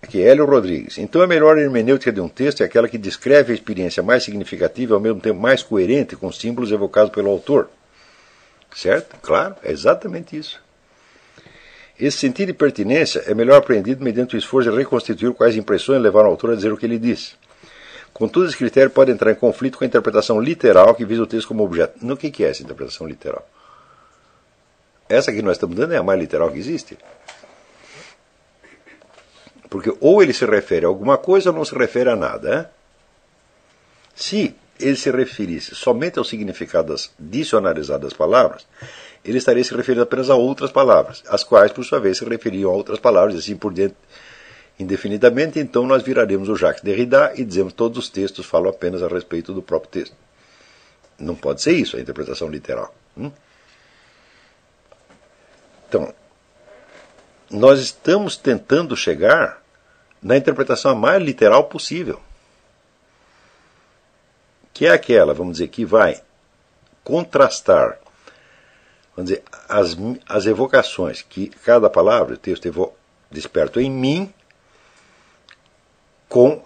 Aqui, Hélio Rodrigues. Então, a melhor hermenêutica de um texto é aquela que descreve a experiência mais significativa e, ao mesmo tempo, mais coerente com os símbolos evocados pelo autor. Certo? Claro, é exatamente isso. Esse sentido de pertinência é melhor apreendido mediante o esforço de reconstituir quais impressões levaram o autor a dizer o que ele disse. Contudo, esse critério pode entrar em conflito com a interpretação literal que visa o texto como objeto. No que é essa interpretação literal? Essa que nós estamos dando é a mais literal que existe. Porque ou ele se refere a alguma coisa ou não se refere a nada. Hein? Se ele se referisse somente ao significado das dicionarizadas palavras, ele estaria se referindo apenas a outras palavras, as quais, por sua vez, se referiam a outras palavras, e assim por diante, indefinidamente. Então nós viraremos o Jacques Derrida e dizemos que todos os textos falam apenas a respeito do próprio texto. Não pode ser isso a interpretação literal. Hum? Então, nós estamos tentando chegar na interpretação a mais literal possível, que é aquela, vamos dizer, que vai contrastar, vamos dizer, as, as evocações que cada palavra, o texto evo, desperta em mim, com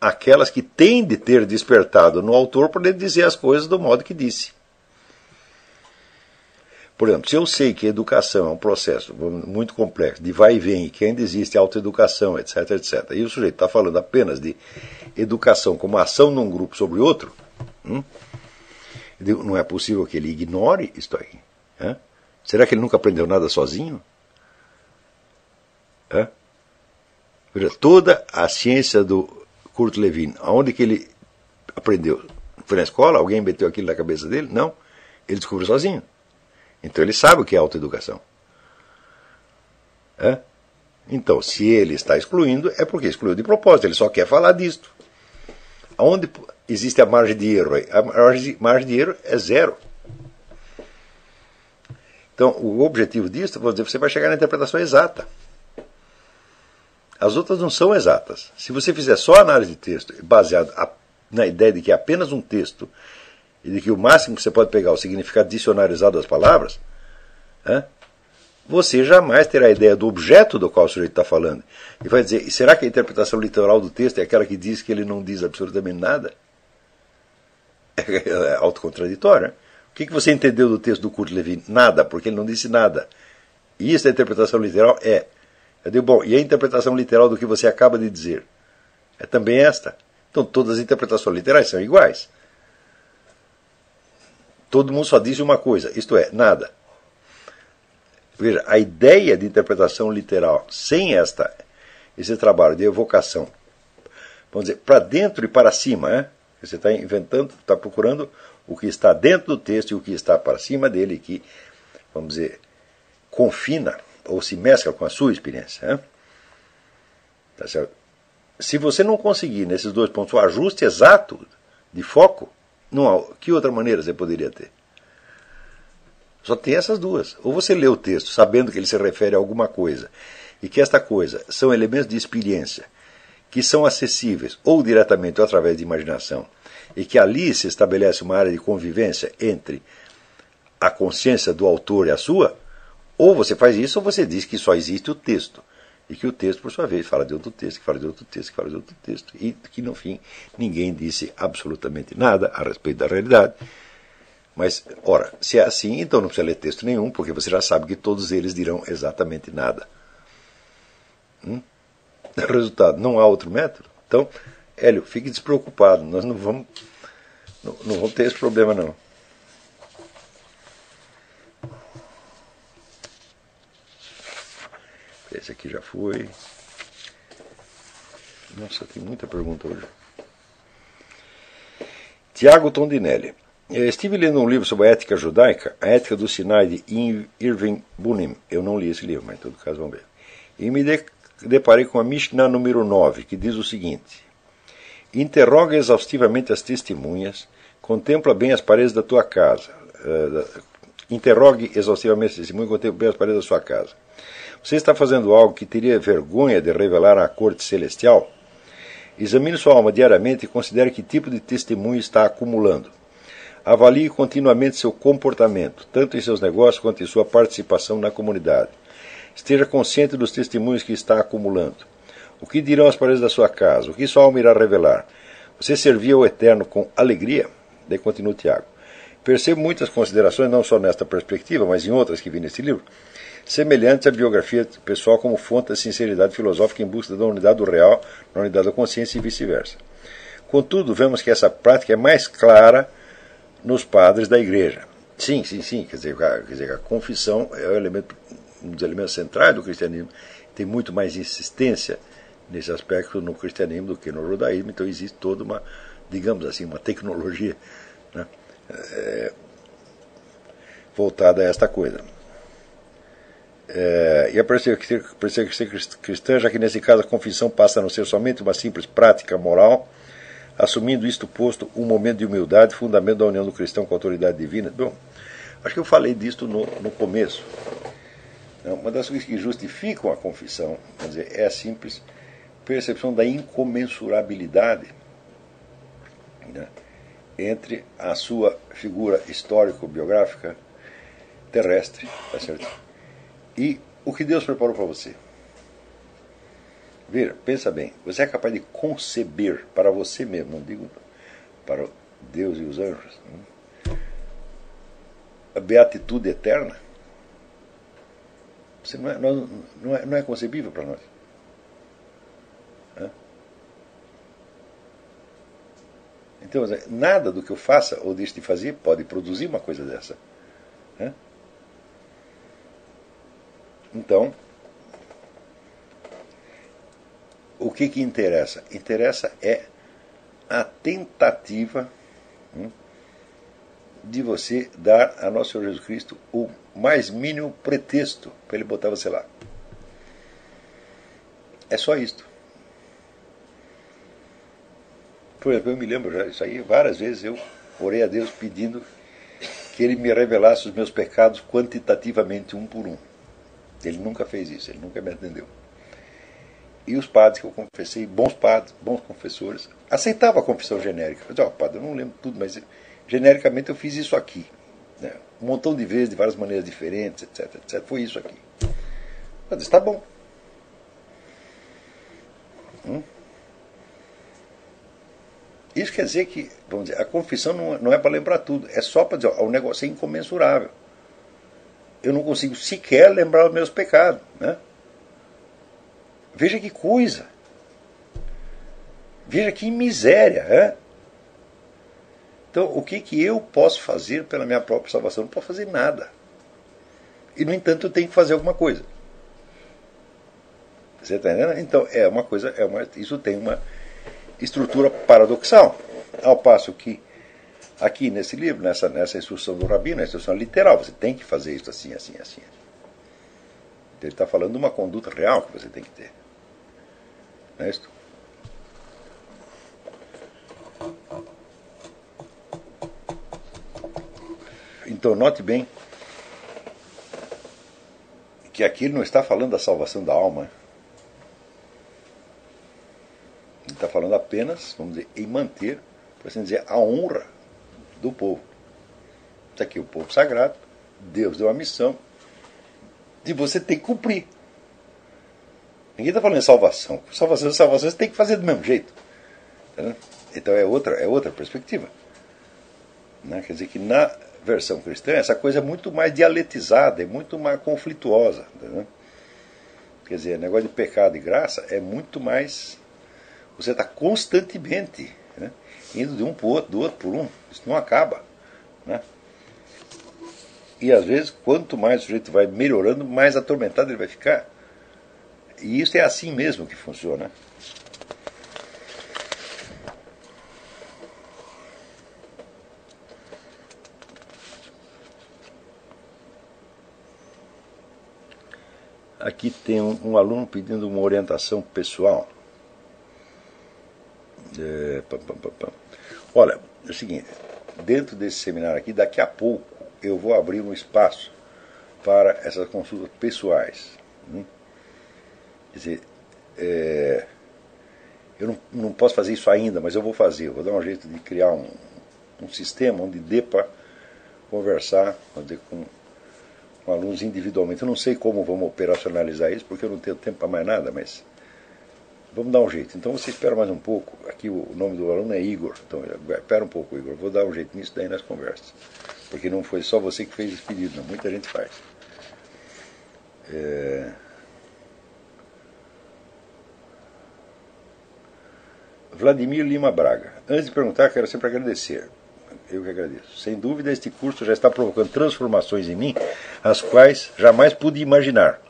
aquelas que tem de ter despertado no autor para ele dizer as coisas do modo que disse. Por exemplo, se eu sei que educação é um processo muito complexo, de vai e vem, e que ainda existe autoeducação, etc, etcétera, e o sujeito está falando apenas de educação como ação num grupo sobre outro, hum? Eu digo, não é possível que ele ignore isto aí. Hã? Será que ele nunca aprendeu nada sozinho? Hã? Toda a ciência do Kurt Levin, aonde que ele aprendeu? Foi na escola? Alguém meteu aquilo na cabeça dele? Não, ele descobriu sozinho. Então ele sabe o que é autoeducação. É? Então, se ele está excluindo, é porque excluiu de propósito, ele só quer falar disto. Onde existe a margem de erro? A margem, margem de erro é zero. Então, o objetivo disto, vou dizer, você vai chegar na interpretação exata. As outras não são exatas. Se você fizer só análise de texto, baseado na ideia de que é apenas um texto, e de que o máximo que você pode pegar é o significado dicionarizado das palavras, hein, você jamais terá a ideia do objeto do qual o sujeito está falando. E vai dizer, e será que a interpretação literal do texto é aquela que diz que ele não diz absolutamente nada? É autocontraditório. Hein? O que você entendeu do texto do Kurt Levin? Nada, porque ele não disse nada. E isso é a interpretação literal? É. Eu digo, bom, e a interpretação literal do que você acaba de dizer? É também esta. Então todas as interpretações literais são iguais. Todo mundo só diz uma coisa, isto é, nada. Veja, a ideia de interpretação literal sem esta, esse trabalho de evocação, vamos dizer, para dentro e para cima, hein? Você está inventando, está procurando o que está dentro do texto e o que está para cima dele, que, vamos dizer, confina ou se mescla com a sua experiência. Hein? Tá certo? Se você não conseguir, nesses dois pontos, o ajuste exato de foco, não, que outra maneira você poderia ter? Só tem essas duas. Ou você lê o texto sabendo que ele se refere a alguma coisa e que esta coisa são elementos de experiência que são acessíveis ou diretamente ou através de imaginação e que ali se estabelece uma área de convivência entre a consciência do autor e a sua, ou você faz isso ou você diz que só existe o texto e que o texto, por sua vez, fala de outro texto, que fala de outro texto, que fala de outro texto, e que, no fim, ninguém disse absolutamente nada a respeito da realidade. Mas, ora, se é assim, então não precisa ler texto nenhum, porque você já sabe que todos eles dirão exatamente nada. Hum? Resultado, não há outro método. Então, Hélio, fique despreocupado, nós não vamos, não, não vamos ter esse problema, não. Esse aqui já foi. Nossa, tem muita pergunta hoje. Tiago Tondinelli. Estive lendo um livro sobre a ética judaica, A Ética do Sinai, de Irving Bunim. Eu não li esse livro, mas em todo caso vamos ver. E me deparei com a Mishnah número nove, que diz o seguinte: interroga exaustivamente as testemunhas, contempla bem as paredes da tua casa. Interrogue exaustivamente as testemunhas, contempla bem as paredes da sua casa. Você está fazendo algo que teria vergonha de revelar à corte celestial? Examine sua alma diariamente e considere que tipo de testemunho está acumulando. Avalie continuamente seu comportamento, tanto em seus negócios quanto em sua participação na comunidade. Esteja consciente dos testemunhos que está acumulando. O que dirão as paredes da sua casa? O que sua alma irá revelar? Você servia ao Eterno com alegria? Daí continua o Tiago. Percebo muitas considerações, não só nesta perspectiva, mas em outras que vi neste livro, semelhantes à biografia pessoal como fonte da sinceridade filosófica em busca da unidade do real, na unidade da consciência e vice-versa. Contudo, vemos que essa prática é mais clara nos padres da igreja. Sim, sim, sim, quer dizer, a, quer dizer, a confissão é um, elemento, um dos elementos centrais do cristianismo, tem muito mais insistência nesse aspecto no cristianismo do que no judaísmo, então existe toda uma, digamos assim, uma tecnologia, né, é, voltada a esta coisa. É, e a perseguição cristã, já que nesse caso a confissão passa a não ser somente uma simples prática moral, assumindo isto posto um momento de humildade, fundamento da união do cristão com a autoridade divina. Bom, acho que eu falei disto no, no começo. Uma das coisas que justificam a confissão, quer dizer, é a simples percepção da incomensurabilidade, né, entre a sua figura histórico-biográfica terrestre, tá certo? E o que Deus preparou para você. Veja, pensa bem, você é capaz de conceber para você mesmo, não digo para Deus e os anjos, né, a beatitude eterna? Você não, é, não, não, é, não é concebível para nós. Né? Então, nada do que eu faça ou deixe de fazer pode produzir uma coisa dessa. Né? Então, o que que interessa? Interessa é a tentativa, hum, de você dar a nosso Senhor Jesus Cristo o mais mínimo pretexto para ele botar você lá. É só isto. Por exemplo, eu me lembro já disso aí, várias vezes eu orei a Deus pedindo que ele me revelasse os meus pecados quantitativamente, um por um. Ele nunca fez isso, ele nunca me atendeu. E os padres que eu confessei, bons padres, bons confessores, aceitavam a confissão genérica. Eu disse, ó, padre, eu não lembro tudo, mas genericamente eu fiz isso aqui. Né? Um montão de vezes, de várias maneiras diferentes, etc, etcétera. Foi isso aqui. Eu disse, tá bom. Hum? Isso quer dizer que, vamos dizer, a confissão não, não é para lembrar tudo, é só para dizer, ó, o negócio é incomensurável. Eu não consigo sequer lembrar os meus pecados. Né? Veja que coisa. Veja que miséria. Né? Então, o que, que eu posso fazer pela minha própria salvação? Não posso fazer nada. E, no entanto, eu tenho que fazer alguma coisa. Você está entendendo? Então, é uma coisa, é uma, isso tem uma estrutura paradoxal. Ao passo que aqui nesse livro, nessa, nessa instrução do Rabino, a instrução literal, você tem que fazer isso assim, assim, assim. Então, ele está falando de uma conduta real que você tem que ter. Não é isso? Então, note bem que aqui ele não está falando da salvação da alma. Ele está falando apenas, vamos dizer, em manter, por assim dizer, a honra do povo. Isso aqui é o povo sagrado, Deus deu a missão e você tem que cumprir. Ninguém está falando de salvação. Salvação, salvação, você tem que fazer do mesmo jeito. Tá, então é outra, é outra perspectiva. Né? Quer dizer que na versão cristã essa coisa é muito mais dialetizada, é muito mais conflituosa. Tá, Quer dizer, o negócio de pecado e graça é muito mais... Você está constantemente, né, indo de um para o outro, do outro para um. Isso não acaba. Né? E às vezes, quanto mais o sujeito vai melhorando, mais atormentado ele vai ficar. E isso é assim mesmo que funciona. Aqui tem um, um aluno pedindo uma orientação pessoal. É, pam, pam, pam, pam. Olha, é o seguinte, dentro desse seminário aqui, daqui a pouco eu vou abrir um espaço para essas consultas pessoais. Né? Quer dizer, é, eu não, não posso fazer isso ainda, mas eu vou fazer, eu vou dar um jeito de criar um, um sistema onde dê para conversar, onde com... com alunos individualmente. Eu não sei como vamos operacionalizar isso, porque eu não tenho tempo para mais nada, mas vamos dar um jeito. Então você espera mais um pouco. Aqui o nome do aluno é Igor. Então espera um pouco, Igor. Vou dar um jeito nisso daí nas conversas. Porque não foi só você que fez esse pedido, não. Muita gente faz. É... Vladimir Lima Braga. Antes de perguntar, quero sempre agradecer. Eu que agradeço. Sem dúvida, este curso já está provocando transformações em mim, as quais jamais pude imaginar.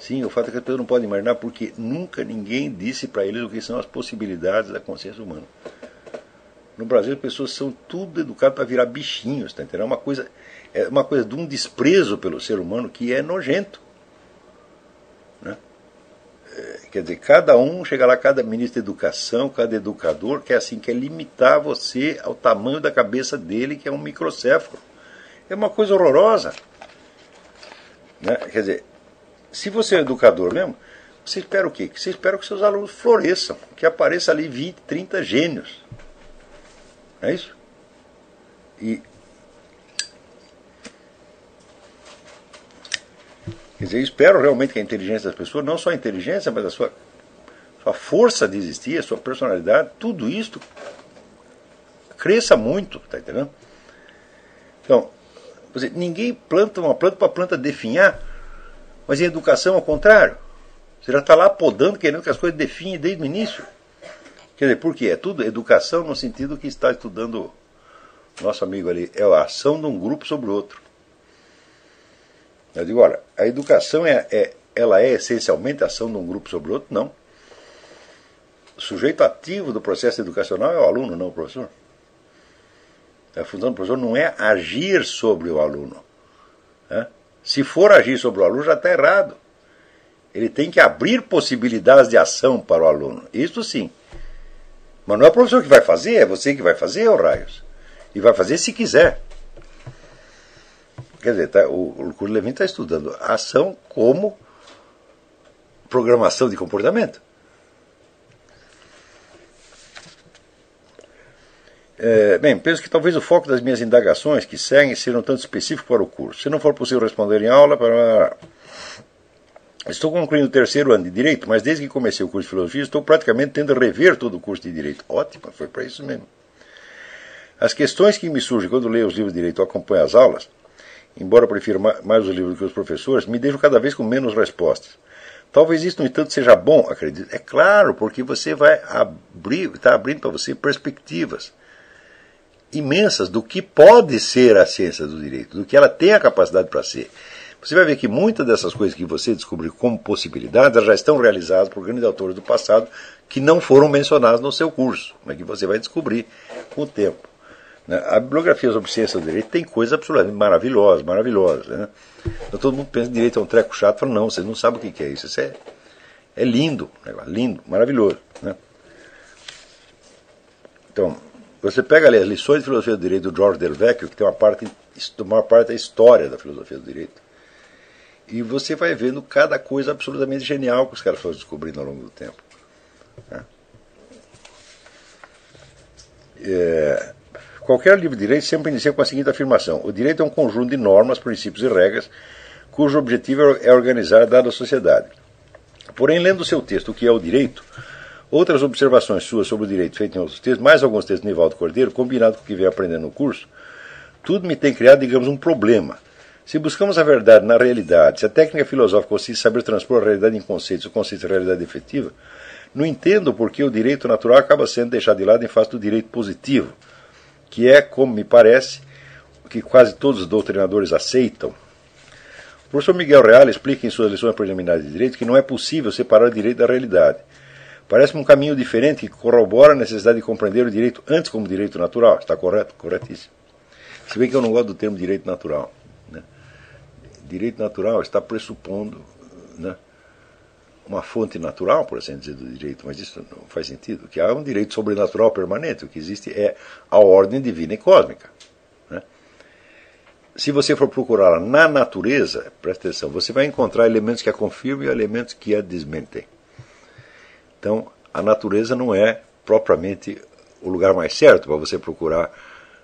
Sim, o fato é que as pessoas não podem imaginar, porque nunca ninguém disse para eles o que são as possibilidades da consciência humana. No Brasil, as pessoas são tudo educadas para virar bichinhos, tá entendendo? É uma coisa, é uma coisa de um desprezo pelo ser humano que é nojento. Né? Quer dizer, cada um, chega lá, cada ministro de educação, cada educador, que é assim, quer limitar você ao tamanho da cabeça dele, que é um microcéfalo. É uma coisa horrorosa. Né? Quer dizer, se você é educador mesmo, você espera o quê? Você espera que seus alunos floresçam, que apareça ali vinte, trinta gênios. Não é isso? E... Quer dizer, eu espero realmente que a inteligência das pessoas, não só a inteligência, mas a sua, sua força de existir, a sua personalidade, tudo isso cresça muito, tá entendendo? Então, você, ninguém planta uma planta para a planta definhar, mas em educação ao contrário. Você já está lá podando, querendo que as coisas definhem desde o início. Quer dizer, por quê? É tudo educação no sentido que está estudando nosso amigo ali, é a ação de um grupo sobre o outro. Eu digo, olha, a educação é, é, ela é essencialmente a ação de um grupo sobre o outro? Não. O sujeito ativo do processo educacional é o aluno, não o professor. A função do professor não é agir sobre o aluno. Né? Se for agir sobre o aluno, já está errado. Ele tem que abrir possibilidades de ação para o aluno. Isso sim. Mas não é o professor que vai fazer, é você que vai fazer, ô raios. E vai fazer se quiser. Quer dizer, tá, o, o Kurt Levin está estudando a ação como programação de comportamento. É, bem, penso que talvez o foco das minhas indagações que seguem seja um tanto específico para o curso. Se não for possível responder em aula... Para... Estou concluindo o terceiro ano de Direito, mas desde que comecei o curso de Filosofia, estou praticamente tendo a rever todo o curso de Direito. Ótimo, foi para isso mesmo. As questões que me surgem quando leio os livros de Direito ou acompanho as aulas... Embora eu prefira mais os livros que os professores, me deixam cada vez com menos respostas. Talvez isso, no entanto, seja bom, acredito. É claro, porque você vai abrir, está abrindo para você perspectivas imensas do que pode ser a ciência do direito, do que ela tem a capacidade para ser. Você vai ver que muitas dessas coisas que você descobriu como possibilidades, elas já estão realizadas por grandes autores do passado que não foram mencionados no seu curso, mas que você vai descobrir com o tempo. A bibliografia sobre ciência do direito tem coisas absolutamente maravilhosas, maravilhosas. Né? Então, todo mundo pensa que direito é um treco chato, fala, não, vocês não sabem o que é isso. Isso é, é lindo, lindo, maravilhoso. Né? Então, você pega ali as lições de filosofia do direito do George Del Vecchio, que tem uma parte, uma parte da história da filosofia do direito, e você vai vendo cada coisa absolutamente genial que os caras foram descobrindo ao longo do tempo. Né? É... Qualquer livro de direito sempre inicia com a seguinte afirmação: o direito é um conjunto de normas, princípios e regras, cujo objetivo é organizar a dada sociedade. Porém, lendo o seu texto, o que é o direito, outras observações suas sobre o direito feitas em outros textos, mais alguns textos do Nivaldo Cordeiro, combinado com o que vem aprendendo no curso, tudo me tem criado, digamos, um problema. Se buscamos a verdade na realidade, se a técnica filosófica consiste em saber transpor a realidade em conceitos, o conceito de realidade efetiva, não entendo por que o direito natural acaba sendo deixado de lado em face do direito positivo, que é, como me parece, o que quase todos os doutrinadores aceitam. O professor Miguel Reale explica em suas lições preliminares de direito que não é possível separar o direito da realidade. Parece-me um caminho diferente que corrobora a necessidade de compreender o direito antes como direito natural. Está correto? Corretíssimo. Se bem que eu não gosto do termo direito natural. Né? Direito natural está pressupondo, né, uma fonte natural, por assim dizer, do direito, mas isso não faz sentido, que há um direito sobrenatural permanente. O que existe é a ordem divina e cósmica. Né? Se você for procurar na natureza, presta atenção, você vai encontrar elementos que a confirmam e elementos que a desmentem. Então, a natureza não é propriamente o lugar mais certo para você procurar,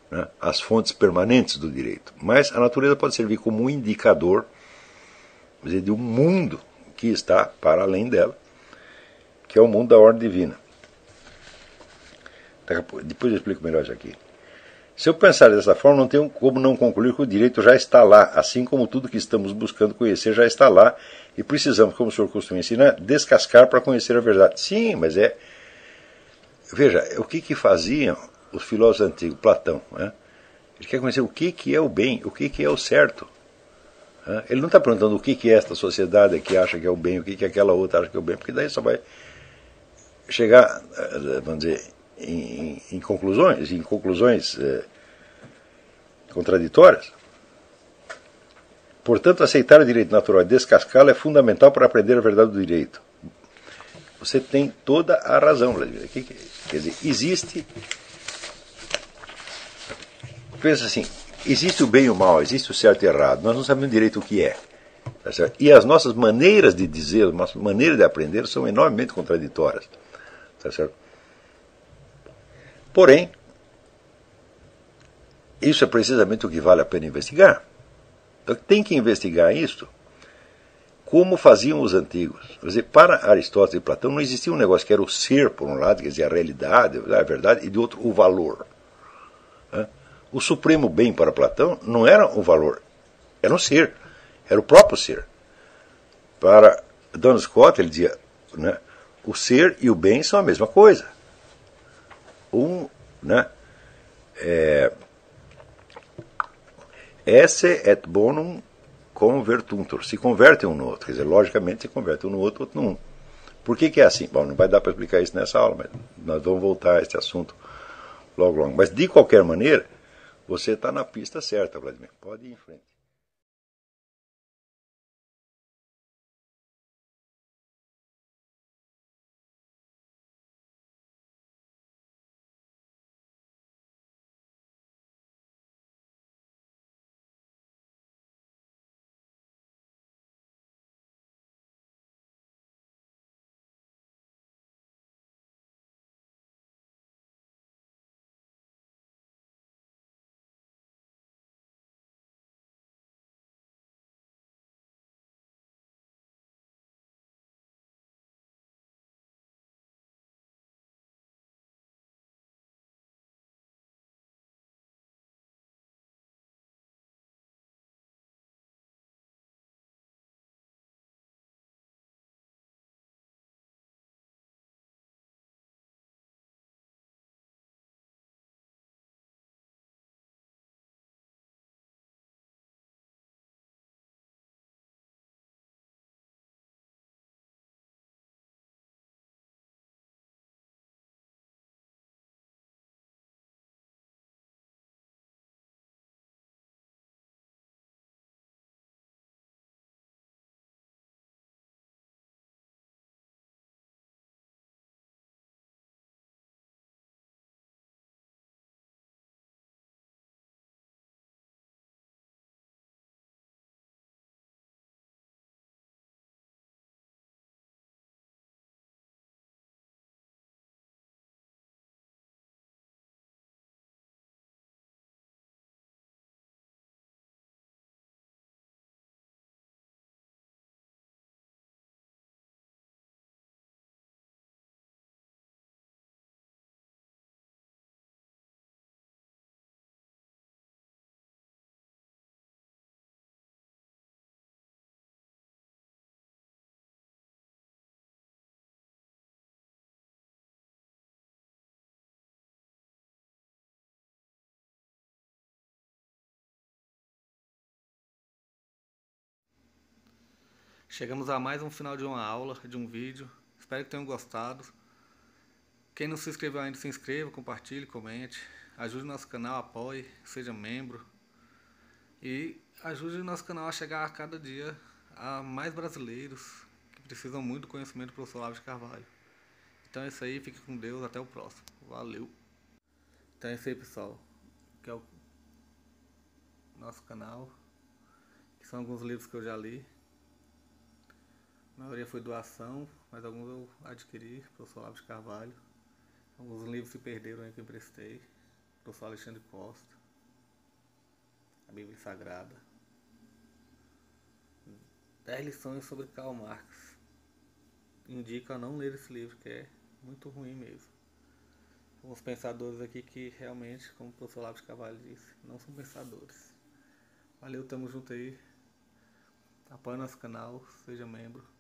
né, as fontes permanentes do direito. Mas a natureza pode servir como um indicador, quer dizer, de um mundo que está para além dela, que é o mundo da ordem divina. Depois eu explico melhor isso aqui. Se eu pensar dessa forma, não tenho como não concluir que o direito já está lá, assim como tudo que estamos buscando conhecer já está lá, e precisamos, como o senhor costuma ensinar, descascar para conhecer a verdade. Sim, mas é... Veja, o que, que faziam os filósofos antigos, Platão, né? Ele quer conhecer o que, que é o bem, o que, que é o certo. Né? Ele não está perguntando o que, que é esta sociedade que acha que é o bem, o que, que aquela outra acha que é o bem, porque daí só vai chegar, vamos dizer, em, em conclusões, em conclusões eh, contraditórias. Portanto, aceitar o direito natural e descascá-lo é fundamental para aprender a verdade do direito. Você tem toda a razão, Vladimir. Quer dizer, existe... Pensa assim, existe o bem e o mal, existe o certo e o errado. Nós não sabemos direito o que é. Tá certo? E as nossas maneiras de dizer, as nossas maneiras de aprender são enormemente contraditórias. Tá certo? Porém, isso é precisamente o que vale a pena investigar. Então, tem que investigar isso como faziam os antigos. Quer dizer, para Aristóteles e Platão não existia um negócio que era o ser, por um lado, quer dizer, a realidade, a verdade, e de outro, o valor. O supremo bem para Platão não era o valor, era um ser, era o próprio ser. Para Don Scott, ele dizia, né, o ser e o bem são a mesma coisa. Um, né, é... Esse et bonum convertuntur. Se converte um no outro. Quer dizer, logicamente, se converte um no outro, outro num. Por que, que é assim? Bom, não vai dar para explicar isso nessa aula, mas nós vamos voltar a este assunto logo, logo. Mas, de qualquer maneira, você está na pista certa, Vladimir. Pode ir em frente. Chegamos a mais um final de uma aula, de um vídeo. Espero que tenham gostado. Quem não se inscreveu ainda, se inscreva, compartilhe, comente. Ajude o nosso canal, apoie, seja membro. E ajude o nosso canal a chegar a cada dia a mais brasileiros que precisam muito do conhecimento do professor Olavo de Carvalho. Então é isso aí, fique com Deus, até o próximo. Valeu! Então é isso aí, pessoal. Que é o nosso canal. Que são alguns livros que eu já li. A maioria foi doação, mas alguns eu adquiri, professor Olavo de Carvalho. Alguns livros se perderam aí que eu emprestei. Professor Alexandre Costa. A Bíblia Sagrada. Dez lições sobre Karl Marx. Indico a não ler esse livro, que é muito ruim mesmo. Alguns pensadores aqui que realmente, como o professor Olavo de Carvalho disse, não são pensadores. Valeu, tamo junto aí. Apoie nosso canal, seja membro.